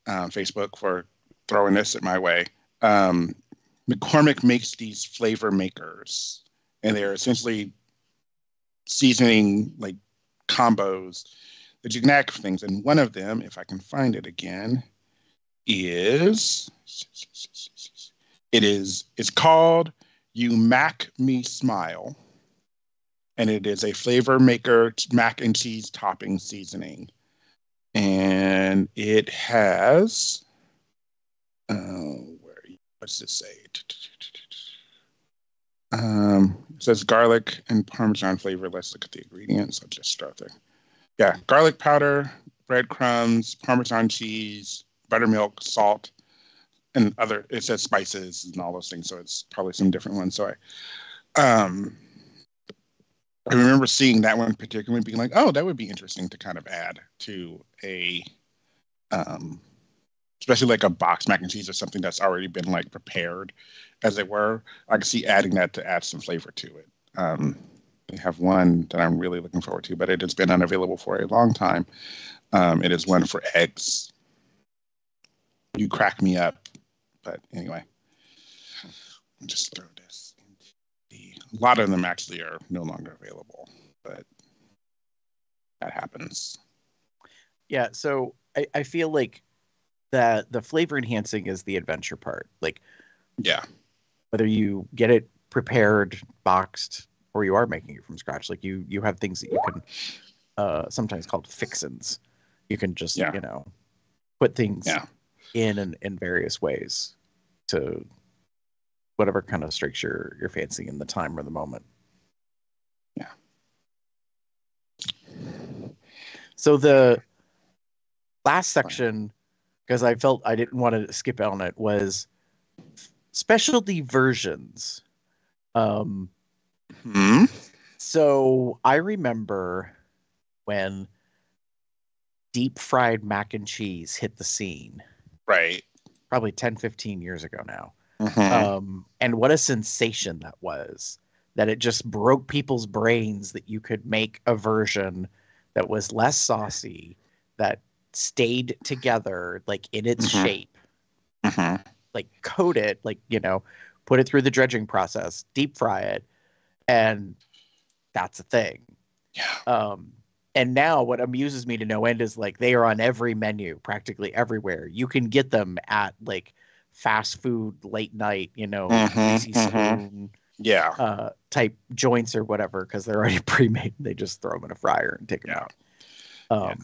Facebook, for throwing this at my way. McCormick makes these flavor makers, and they're essentially seasoning like combos that you can add for things. And one of them, if I can find it again, it's called You Mac Me Smile, and it is a flavor maker mac and cheese topping seasoning, and it has what's this say? It says garlic and Parmesan flavor. Let's look at the ingredients. I'll just start there. Yeah, garlic powder, breadcrumbs, Parmesan cheese, buttermilk, salt, and other, it says spices and all those things, so it's probably some different ones. So I remember seeing that one particularly being like, oh, that would be interesting to kind of add to a especially like a boxed mac and cheese or something that's already been like prepared, as it were. I can see adding that to add some flavor to it. They have one that I'm really looking forward to, but it has been unavailable for a long time. It is one for eggs. You crack me up. But anyway, I'll just throw this into the... A lot of them actually are no longer available, but that happens. Yeah, so I feel like the flavor enhancing is the adventure part. Like, yeah, whether you get it prepared, boxed, or you are making it from scratch. Like you have things that you can sometimes called fixins. You can just, put things in various ways to whatever kind of strikes your fancy in the time or the moment. Yeah. So the last section, because I felt I didn't want to skip on it, was specialty versions. So I remember when deep fried mac and cheese hit the scene. Right. Probably 10, 15 years ago now. Mm-hmm. And what a sensation that was, that it just broke people's brains that you could make a version that was less saucy, that stayed together, like in its shape, like coat it, like, put it through the dredging process, deep fry it. And that's a thing. Yeah. And now what amuses me to no end is like they are on every menu, practically everywhere. You can get them at like fast food, late night, Easy Spoon type joints or whatever, because they're already pre-made. They just throw them in a fryer and take them out.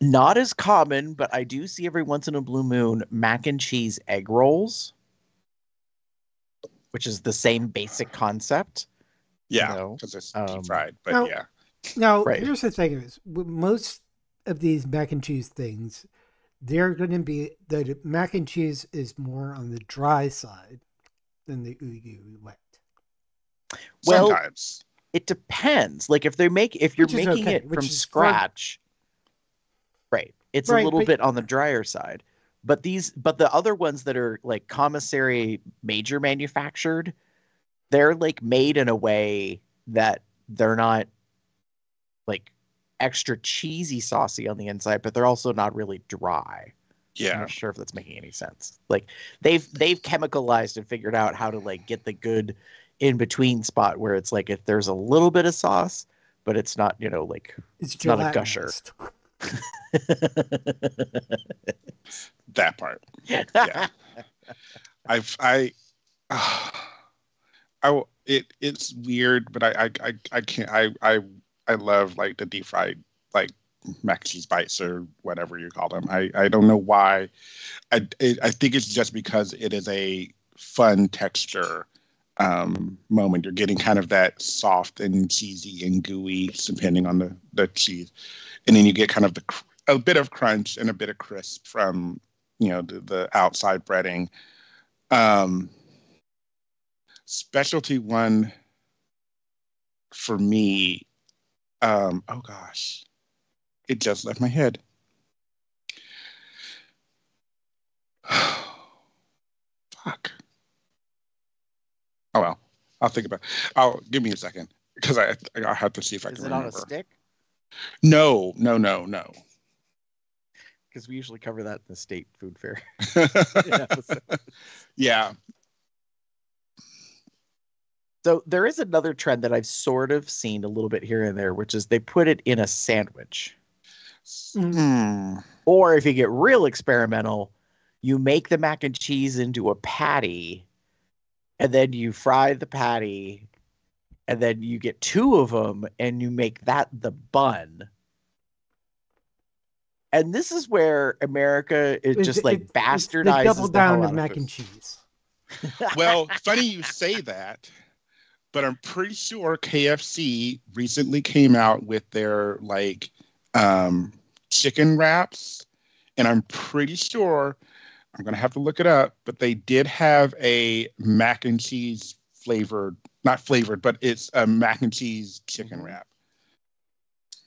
Not as common, but I do see every once in a blue moon mac and cheese egg rolls, which is the same basic concept. Yeah, because it's deep fried, but now, yeah. Now, here's the thing is, most of these mac and cheese things, they're going to be, the mac and cheese is more on the dry side than the ooey wet. Well, sometimes. It depends. Like if you're making it from scratch, right, it's a little bit on the drier side. But the other ones that are like commissary major manufactured, they're like made in a way that they're not like extra cheesy saucy on the inside, but they're also not really dry. Yeah. I'm not sure if that's making any sense. Like they've chemicalized and figured out how to like get the good in between spot where it's like if there's a little bit of sauce, but it's not, like it's not a gusher. That part, yeah. It's weird, but I can't. I love like the deep fried like mac and cheese bites or whatever you call them. I don't know why. I think it's just because it is a fun texture moment. You're getting kind of that soft and cheesy and gooey, depending on the cheese, and then you get kind of a bit of crunch and a bit of crisp from the outside breading. Specialty one for me. Oh gosh, it just left my head. Fuck. Oh well, I'll think about it. Give me a second because I'll have to see if I can remember. Is it on a stick? No. Because we usually cover that in the state food fair. Yeah. So there is another trend that I've sort of seen a little bit here and there, which is they put it in a sandwich. Mm. Or if you get real experimental, you make the mac and cheese into a patty, and then you fry the patty, and then you get two of them, and you make that the bun. And this is where America is just like bastardizes. They double down on mac and cheese. Well, funny you say that, but I'm pretty sure KFC recently came out with their like chicken wraps, and I'm pretty sure I'm gonna have to look it up. But they did have a mac and cheese but it's a mac and cheese chicken wrap.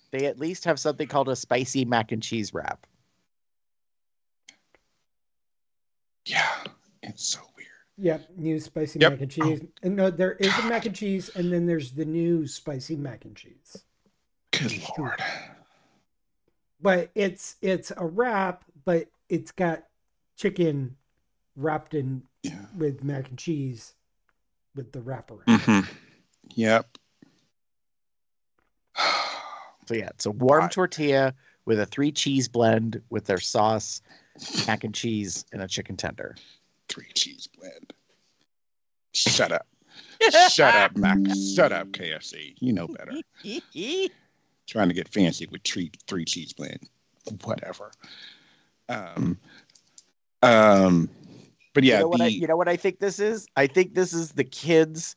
They at least have something called a spicy mac and cheese wrap. Yep, new spicy mac and cheese. Oh. And no, there is a mac and cheese, and then there's the new spicy mac and cheese. Good Lord. But it's a wrap, but it's got chicken wrapped in with mac and cheese with the wrapper. Mm-hmm. Yep. So yeah, it's a warm tortilla with a 3-cheese blend with their sauce, mac and cheese, and a chicken tender. 3-cheese blend. Shut up. Shut up, Mac. Shut up, KFC. You know better. Trying to get fancy with 3-cheese blend. Whatever. But yeah, you know what I think this is? I think this is the kids'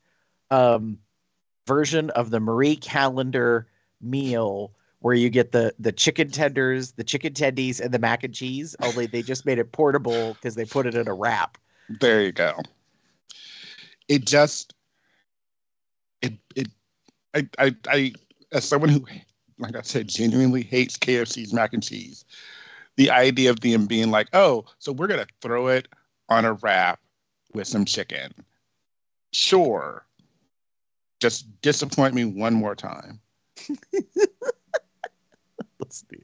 version of the Marie Callender meal where you get the chicken tenders, the chicken tendies, and the mac and cheese, only they just made it portable because they put it in a wrap. There you go. It just I as someone who, like I said, genuinely hates KFC's mac and cheese, the idea of them being like, oh, so we're gonna throw it on a wrap with some chicken. Sure. Just disappoint me one more time.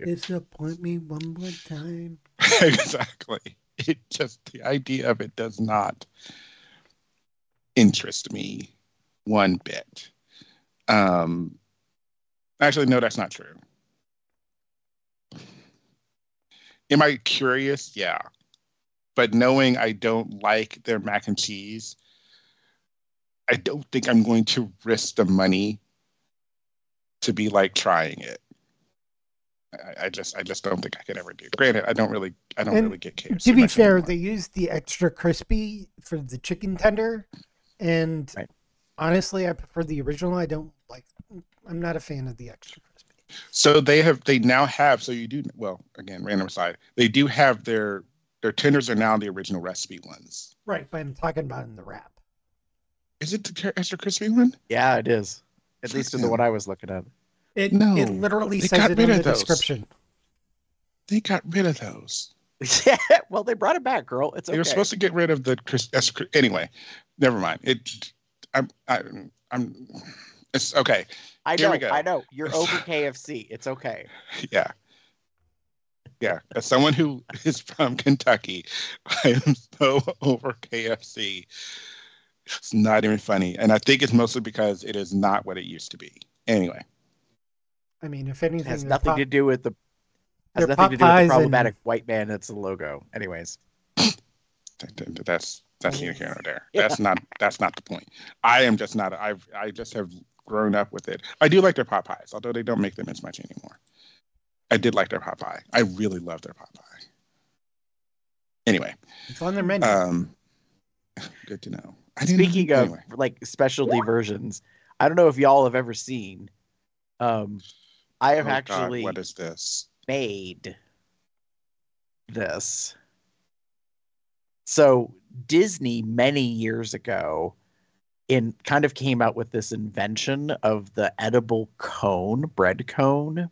Disappoint me one more time. Exactly. It just, the idea of it does not interest me one bit. Actually, no, that's not true. Am I curious? Yeah. But knowing I don't like their mac and cheese, I don't think I'm going to risk the money to be like trying it. I just don't think I could ever do it. Granted, I don't really get KFC. To be fair, anymore. They used the extra crispy for the chicken tender, and honestly, I prefer the original. I'm not a fan of the extra crispy. So they now have you do, well, again, random aside, they do have their tenders are now the original recipe ones. Right, but I'm talking about in the wrap. Is it the extra crispy one? Yeah, it is. At least in the one I was looking at. It literally says it in the description. They got rid of those. Yeah, well, they brought it back, girl. It's okay. They were supposed to get rid of the anyway. Never mind. It's okay. I know. You're over KFC. It's okay. Yeah. Yeah. As someone who is from Kentucky, I am so over KFC. It's not even funny. And I think it's mostly because it is not what it used to be. Anyway. I mean, if anything, it has nothing to do with the problematic white man that's the logo. Anyways. That's neither here nor there. That's not the point. I just have grown up with it. I do like their Popeyes, although they don't make them as much anymore. I did like their Popeye. I really love their Popeye. Anyway. It's on their menu. Good to know. Speaking of like specialty versions, I don't know if y'all have ever seen. I have actually God, what is this? Made this. So Disney many years ago kind of came out with this invention of the edible bread cone.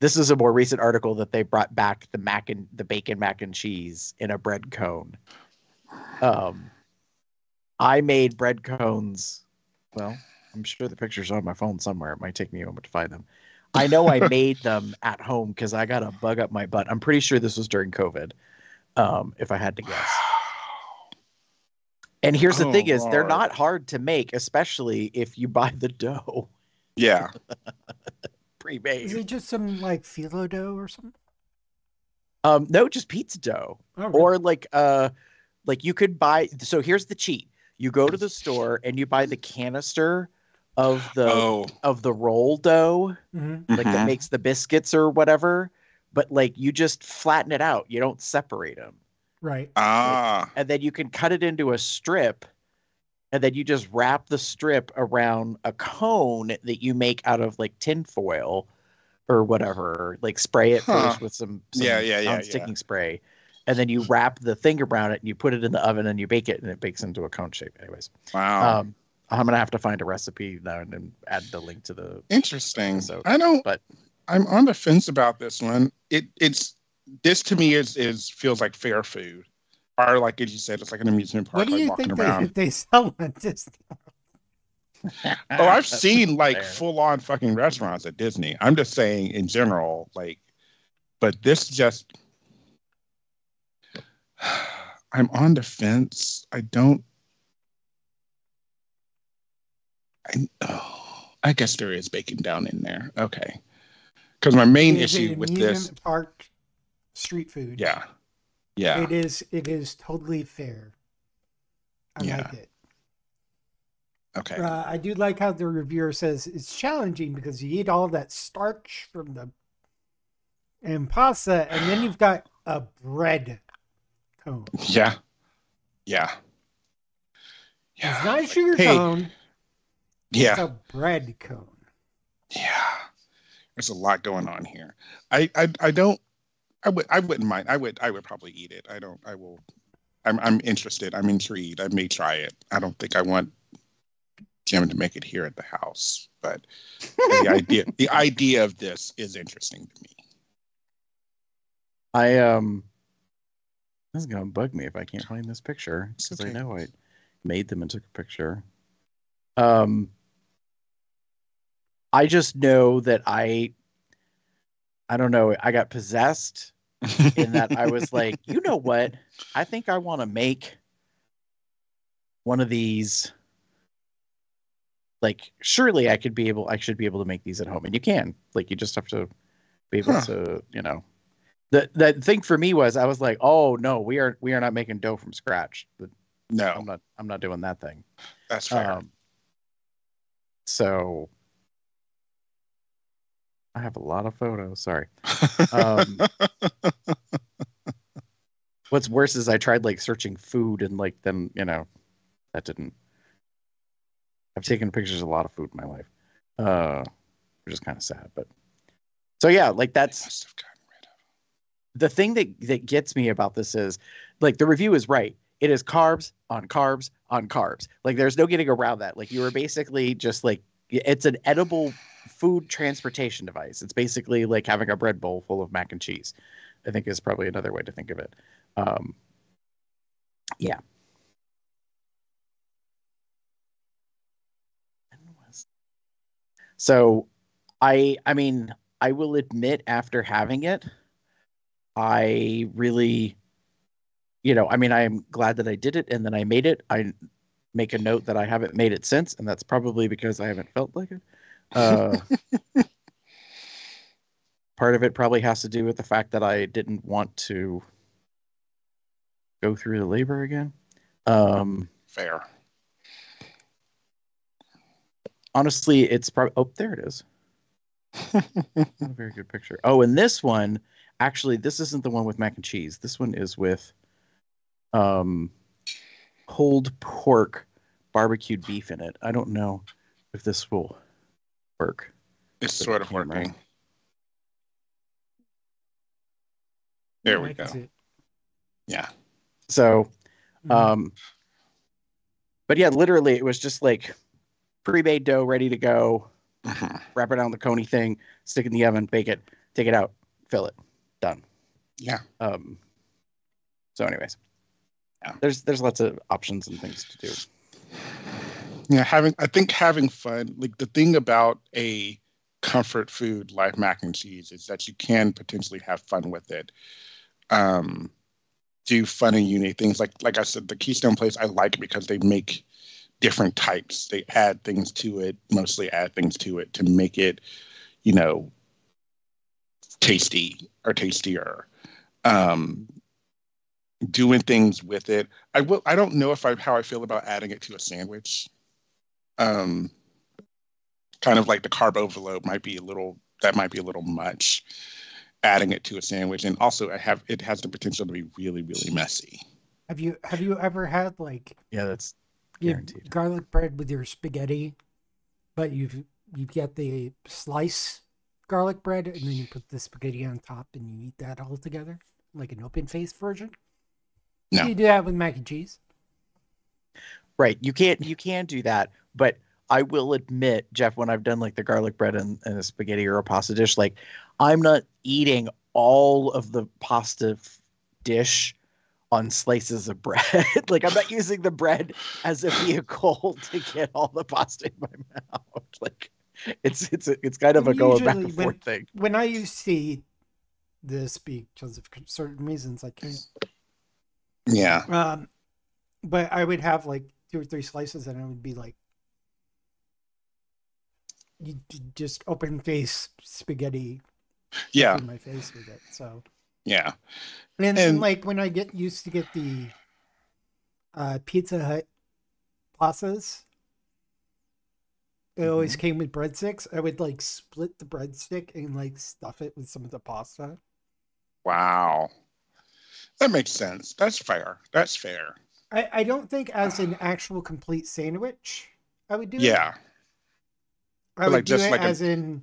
This is a more recent article that they brought back the bacon mac and cheese in a bread cone. I made bread cones. Well, I'm sure the picture's on my phone somewhere. It might take me a moment to find them. I know I made them at home because I got a bug up my butt. I'm pretty sure this was during COVID, if I had to guess. And here's the thing: is they're not hard to make, especially if you buy the dough. Yeah. Pre-made. Is it just some like phyllo dough or something? No, just pizza dough. Oh, really? Or like you could buy. So here's the cheat. You go to the store and you buy the canister of the roll dough, mm-hmm. like that makes the biscuits or whatever. But like you just flatten it out; you don't separate them. Right. Ah. And then you can cut it into a strip, and then you just wrap the strip around a cone that you make out of like tin foil or whatever. Like spray it first with some sticking spray. And then you wrap the thing around it and you put it in the oven and you bake it and it bakes into a cone shape. Anyways. Wow. I'm going to have to find a recipe now and add the link to the. Interesting. Episode. I'm on the fence about this one. This to me feels like fair food. are, like, as you said, it's like an amusement park. What do you think they sell at Disney? Oh, I've seen, like, full-on fucking restaurants at Disney. I'm just saying in general, like, but this just... I'm on the fence. I guess there is bacon down in there. Okay. Because my main issue with this... park street food. Yeah. Yeah. It is totally fair. I like it. Okay. I do like how the reviewer says it's challenging because you eat all that starch from the pasta, and then you've got a bread cone. Yeah. Yeah. Yeah. It's not a sugar cone. Yeah. It's a bread cone. Yeah. There's a lot going on here. I wouldn't mind. I would probably eat it. I'm interested. I'm intrigued. I may try it. I don't think I want Jim to make it here at the house, but the idea of this is interesting to me. This is gonna bug me if I can't find this picture, because I know I made them and took a picture. I just know that I don't know. I got possessed in that I was like, you know what? I think I want to make one of these. Like, surely I should be able to make these at home. And you can. Like, you just have to be able to, you know. The thing for me was, I was like, oh no, we are not making dough from scratch. No. I'm not doing that thing. That's fair. So I have a lot of photos. Sorry. What's worse is I tried like searching food and like them, you know, that didn't. I've taken pictures of a lot of food in my life, which is kind of sad. But so yeah, like that's they must have gotten rid of. The thing that gets me about this is like the review is right. It is carbs on carbs on carbs. Like there's no getting around that. Like you were basically just like it's an edible food transportation device. It's basically like having a bread bowl full of mac and cheese, I think is probably another way to think of it. Yeah. So I mean, I will admit after having it, I really, you know, I mean, I am glad that I did it and then I made it. I make a note that I haven't made it since, and that's probably because I haven't felt like it. Part of it probably has to do with the fact that I didn't want to go through the labor again. Fair. Honestly, it's probably... Oh, there it is. Not a very good picture. Oh, and this one... Actually, this isn't the one with mac and cheese. This one is with pulled pork barbecued beef in it. I don't know if this will... work. It's sort of working. There we go. Yeah. So, but yeah, literally it was just like pre-made dough, ready to go, wrap it on the coney thing, stick it in the oven, bake it, take it out, fill it, done. Yeah. So anyways, yeah. There's lots of options and things to do. Yeah, I think having fun, like the thing about a comfort food like mac and cheese is that you can potentially have fun with it. Do fun and unique things. Like I said, the Keystone place I like because they make different types. They add things to it, mostly add things to it to make it, you know, tasty or tastier. Doing things with it. I don't know how I feel about adding it to a sandwich. Kind of like the carb overload might be a little much adding it to a sandwich, and also it has the potential to be really, really messy. Have you ever had like that's guaranteed garlic bread with your spaghetti, but you get the slice garlic bread and then you put the spaghetti on top and you eat that all together like an open faced version? No. You do that with mac and cheese. Right, you can do that, but I will admit, Jeff, when I've done like the garlic bread and a spaghetti or a pasta dish, like I'm not eating all of the pasta dish on slices of bread. Like, I'm not using the bread as a vehicle to get all the pasta in my mouth. Like, it's kind of a going back and forth thing. When I see this, because of certain reasons, I can't. Yeah. But I would have like 2 or 3 slices, and I would be like, you just open face spaghetti. Yeah. In my face with it. So. Yeah. And like when I get used to get the Pizza Hut pastas, it always came with breadsticks. I would like split the breadstick and like stuff it with some of the pasta. Wow. That makes sense. That's fair. That's fair. I don't think as an actual complete sandwich I would do it. I would like, do it like as in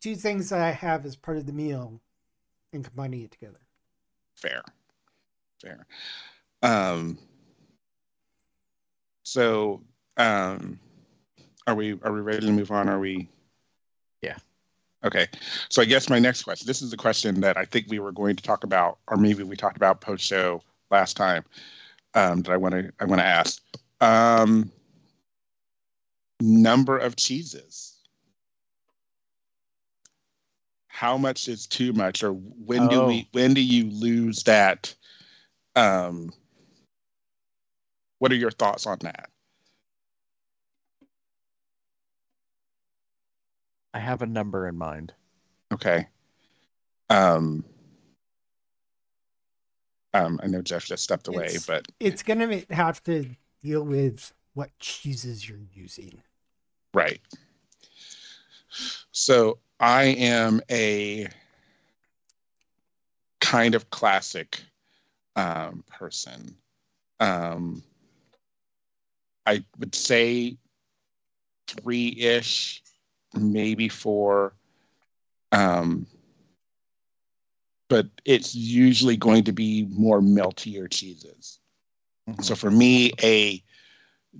2 things that I have as part of the meal and combining it together. Fair. Fair. Are we ready to move on? Are we? Yeah. Okay. So I guess my next question, this is the question that I think we were going to talk about, or maybe we talked about post-show last time, that I want to ask. Number of cheeses. How much is too much, or when do you lose that? What are your thoughts on that? I have a number in mind. Okay. I know Jeff just stepped away, but it's gonna have to deal with what cheeses you're using. Right. So I am a kind of classic person. I would say 3-ish, maybe 4. But it's usually going to be more meltier cheeses. Mm-hmm. So for me, a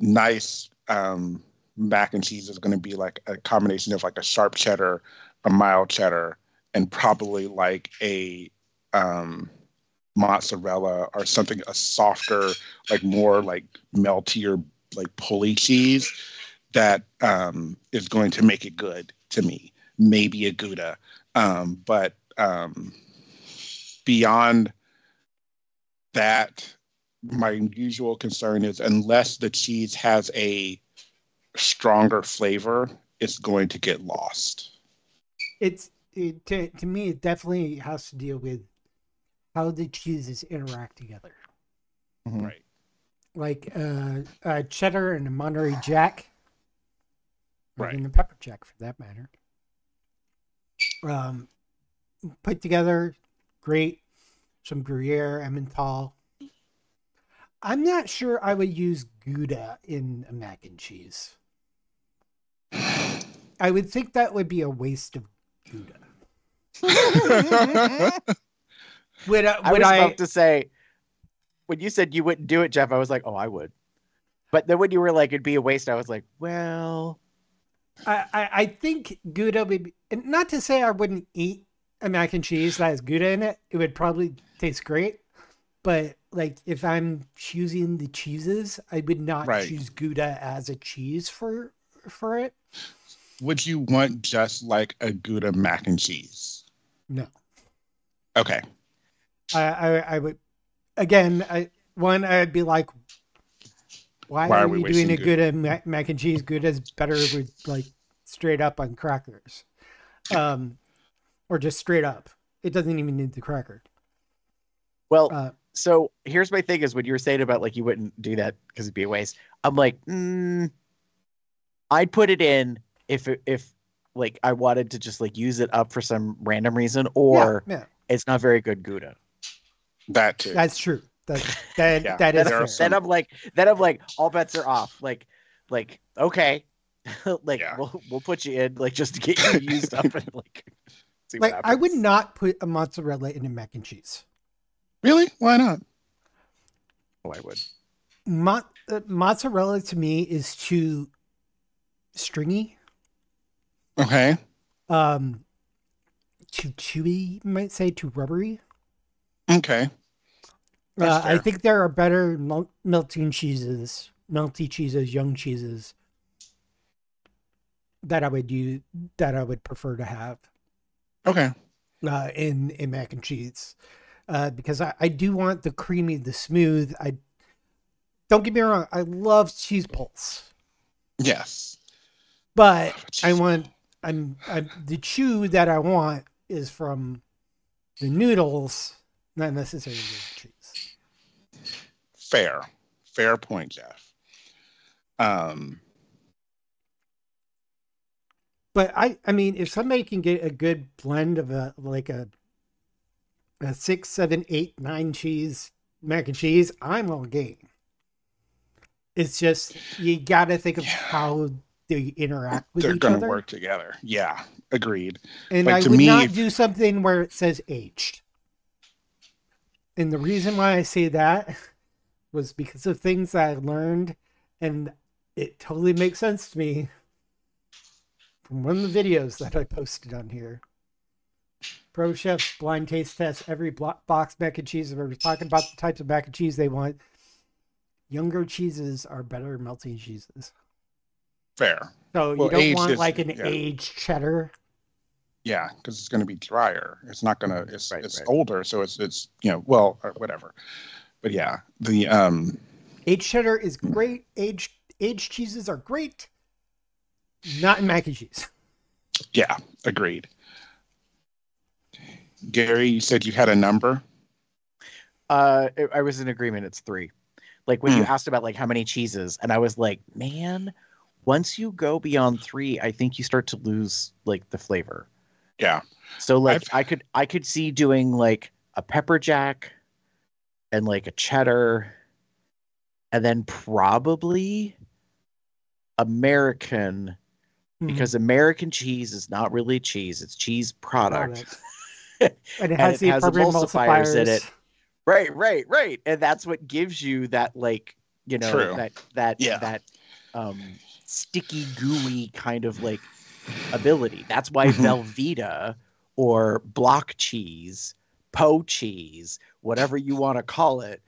nice mac and cheese is going to be like a combination of like a sharp cheddar, a mild cheddar, and probably like a mozzarella or something, a softer, like more like meltier, like pulley cheese that is going to make it good to me. Maybe a Gouda. But beyond that, my usual concern is unless the cheese has a stronger flavor, it's going to get lost. To me, it definitely has to deal with how the cheeses interact together. Mm-hmm. Right. Like a cheddar and a Monterey Jack. Right. And a pepper jack, for that matter. Put together, great. Some Gruyere, Emmental. I'm not sure I would use Gouda in a mac and cheese. I would think that would be a waste of Gouda. I was about to say, when you said you wouldn't do it, Jeff, I was like, oh, I would. But then when you were like, it'd be a waste, I was like, well. I think Gouda would be, not to say I wouldn't eat a mac and cheese that has Gouda in it. It would probably taste great. But like if I'm choosing the cheeses, I would not choose Gouda as a cheese for it. Would you want just like a Gouda mac and cheese? No. Okay. I would, again, I'd be like, why are we doing a Gouda mac and cheese? Gouda's better with like straight up on crackers, or just straight up. It doesn't even need the cracker. Well. So here's my thing is when you were saying about like you wouldn't do that because it'd be a waste. I'm like, I'd put it in if like I wanted to just like use it up for some random reason, or it's not very good Gouda. That too. That's true. That yeah, that is fair. Then I'm like all bets are off. Like okay, like we'll put you in like just to get you used up and like. See what happens. I would not put a mozzarella in a mac and cheese. Really? Why not? Oh, I would. Mozzarella to me is too stringy. Okay. Too chewy, you might say, too rubbery. Okay. I think there are better melty cheeses, young cheeses that I would use, that I would prefer to have. Okay. In mac and cheese, because I do want the creamy, the smooth. I don't get me wrong, I love cheese pulls. Yes. But I want, the chew that I want is from the noodles, not necessarily the cheese. Fair point, Jeff. But I mean, if somebody can get a good blend of a 6, 7, 8, 9 cheese mac and cheese, I'm all game. It's just, you got to think of how they interact with each other. They're going to work together. Yeah, agreed. And like, I would not do something where it says aged. And the reason why I say that was because of things I learned, and it totally makes sense to me from one of the videos that I posted on here. Pro chefs blind taste test every box mac and cheese. We're talking about the types of mac and cheese they want. Younger cheeses are better melting cheeses. Fair. So you don't want like an aged cheddar. Yeah, because it's going to be drier. It's not going to. It's older, so it's or whatever. But yeah, the aged cheddar is great. Aged cheeses are great. Not in mac and cheese. Yeah, agreed. Gary, you said you had a number. I was in agreement. It's 3. Like when you asked about like how many cheeses, and I was like, man, once you go beyond 3, I think you start to lose like the flavor. Yeah. So like I could see doing like a pepper jack and like a cheddar, and then probably American, because American cheese is not really cheese, it's cheese product. And it has emulsifiers in it. Right. And that's what gives you that, like, that sticky, gooey kind of like ability. That's why Velveeta or block cheese, po cheese, whatever you want to call it,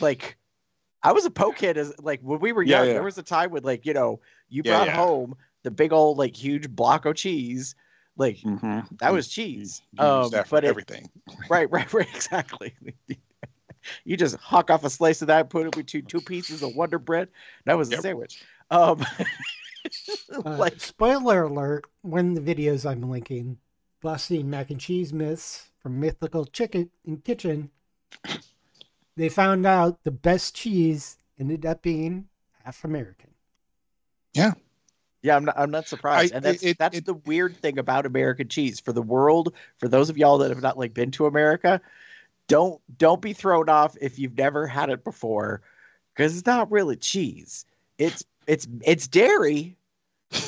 like I was a po kid as like when we were young. There was a time when like, you brought home the big old like huge block of cheese. Like that was cheese, but everything. Right, exactly. You just huck off a slice of that, put it with two pieces of Wonder Bread. That was a sandwich. Like, spoiler alert: one of the videos I'm linking, busting mac and cheese myths from Mythical Chicken in Kitchen. They found out the best cheese ended up being half American. Yeah. Yeah, I'm not surprised. And that's the weird thing about American cheese. For the world, for those of y'all that have not like been to America, don't be thrown off if you've never had it before, because it's not really cheese. It's dairy.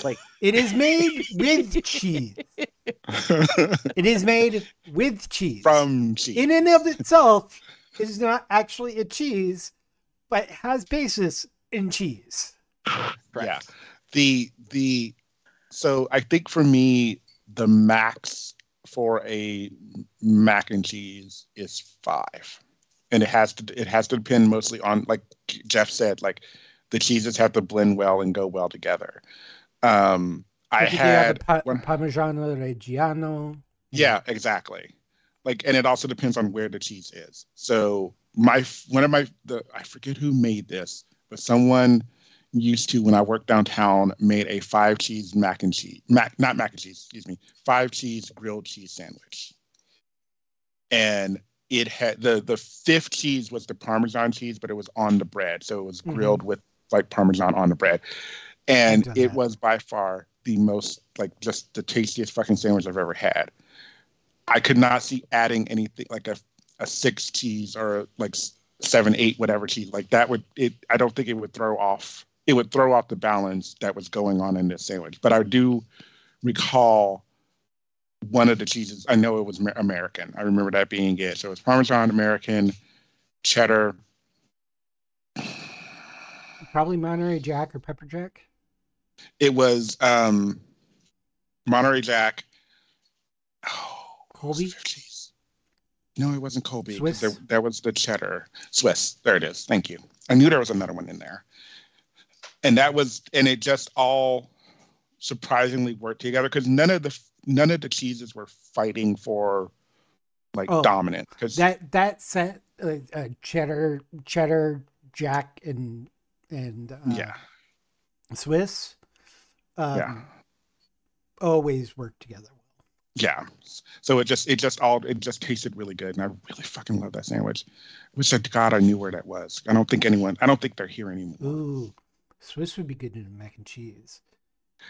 Like it is made with cheese. It is made with cheese. From cheese. In and of itself is not actually a cheese, but has basis in cheese. Right. Yeah. So I think for me, the max for a mac and cheese is 5, and it has to depend mostly on, like Jeff said, like the cheeses have to blend well and go well together. Parmigiano Reggiano. Yeah, exactly. Like, and it also depends on where the cheese is. So I forget who made this, but someone used to, when I worked downtown, made a 5 cheese five cheese grilled cheese sandwich, and it had the 5th cheese was the Parmesan cheese, but it was on the bread, so it was grilled with like Parmesan on the bread, and it was by far the most, like, just the tastiest fucking sandwich I've ever had. I could not see adding anything like a 6 cheese or like 7, 8 whatever cheese like that. I don't think it would throw off. It would throw off the balance that was going on in this sandwich. But I do recall one of the cheeses. I know it was American. I remember that being it. So it was Parmesan, American, cheddar. Probably Monterey Jack or Pepper Jack. It was Monterey Jack. Oh, Colby? No, it wasn't Kobe. Swiss? That was the cheddar. Swiss. There it is. Thank you. I knew there was another one in there. And that was, and it just all surprisingly worked together because none of the cheeses were fighting for like dominant. Because that set cheddar, Jack, and Swiss always worked together. Yeah, so it just tasted really good, and I really fucking love that sandwich. I wish to God I knew where that was. I don't think they're here anymore. Ooh, Swiss would be good in mac and cheese.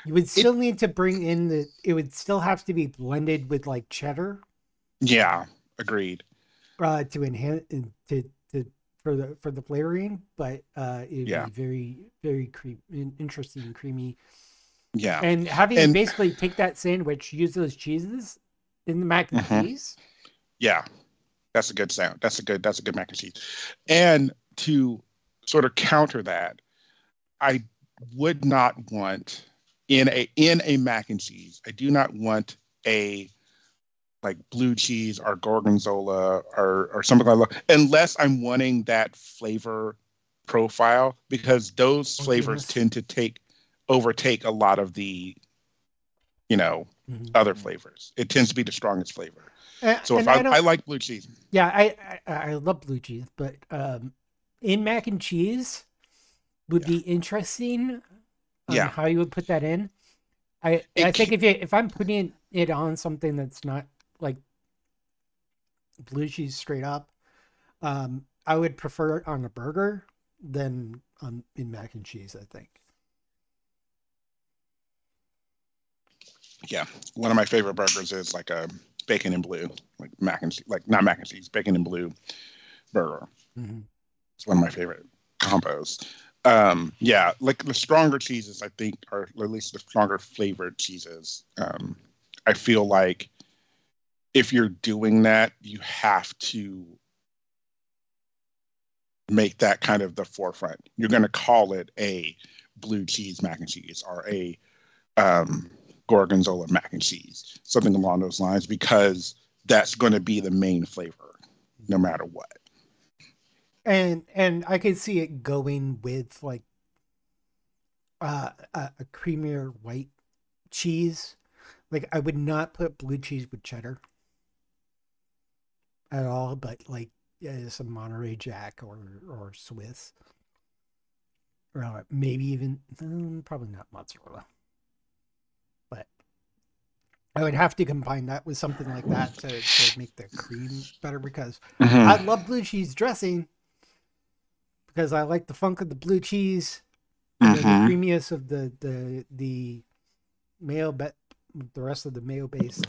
You would still need to bring in it would still have to be blended with like cheddar. Yeah, agreed. To enhance for the flavoring, but it'd be very very interesting and creamy. Yeah, and having basically take that sandwich, use those cheeses in the mac and cheese. Yeah, that's a good sound. That's a good mac and cheese. And to sort of counter that, I would not want in a mac and cheese. I do not want a like blue cheese or gorgonzola or something like that, unless I'm wanting that flavor profile, because those flavors tend to overtake a lot of the other flavors. It tends to be the strongest flavor. So if I like blue cheese. Yeah, I love blue cheese, but in mac and cheese would be interesting on how you would put that in. I think if I'm putting it on something that's not like blue cheese straight up, I would prefer it on a burger than in mac and cheese, I think. Yeah, one of my favorite burgers is like a bacon and blue, like mac and cheese, like not mac and cheese, bacon and blue burger. Mm-hmm. It's one of my favorite combos. Like the stronger cheeses, I think, or at least the stronger flavored cheeses. I feel like if you're doing that, you have to make that kind of the forefront. You're going to call it a blue cheese mac and cheese or a gorgonzola mac and cheese, something along those lines, because that's going to be the main flavor no matter what. And I could see it going with like a creamier white cheese. Like I would not put blue cheese with cheddar at all, but like some Monterey Jack or Swiss, or maybe even probably not mozzarella. I would have to combine that with something like that to make the cream better, because I love blue cheese dressing because I like the funk of the blue cheese and the creaminess of the mayo, the rest of the mayo-based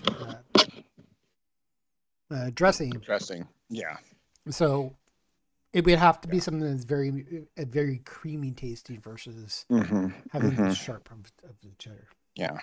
dressing. Dressing, yeah. So it would have to be something that's very creamy tasty versus having the sharp of the cheddar. Yeah.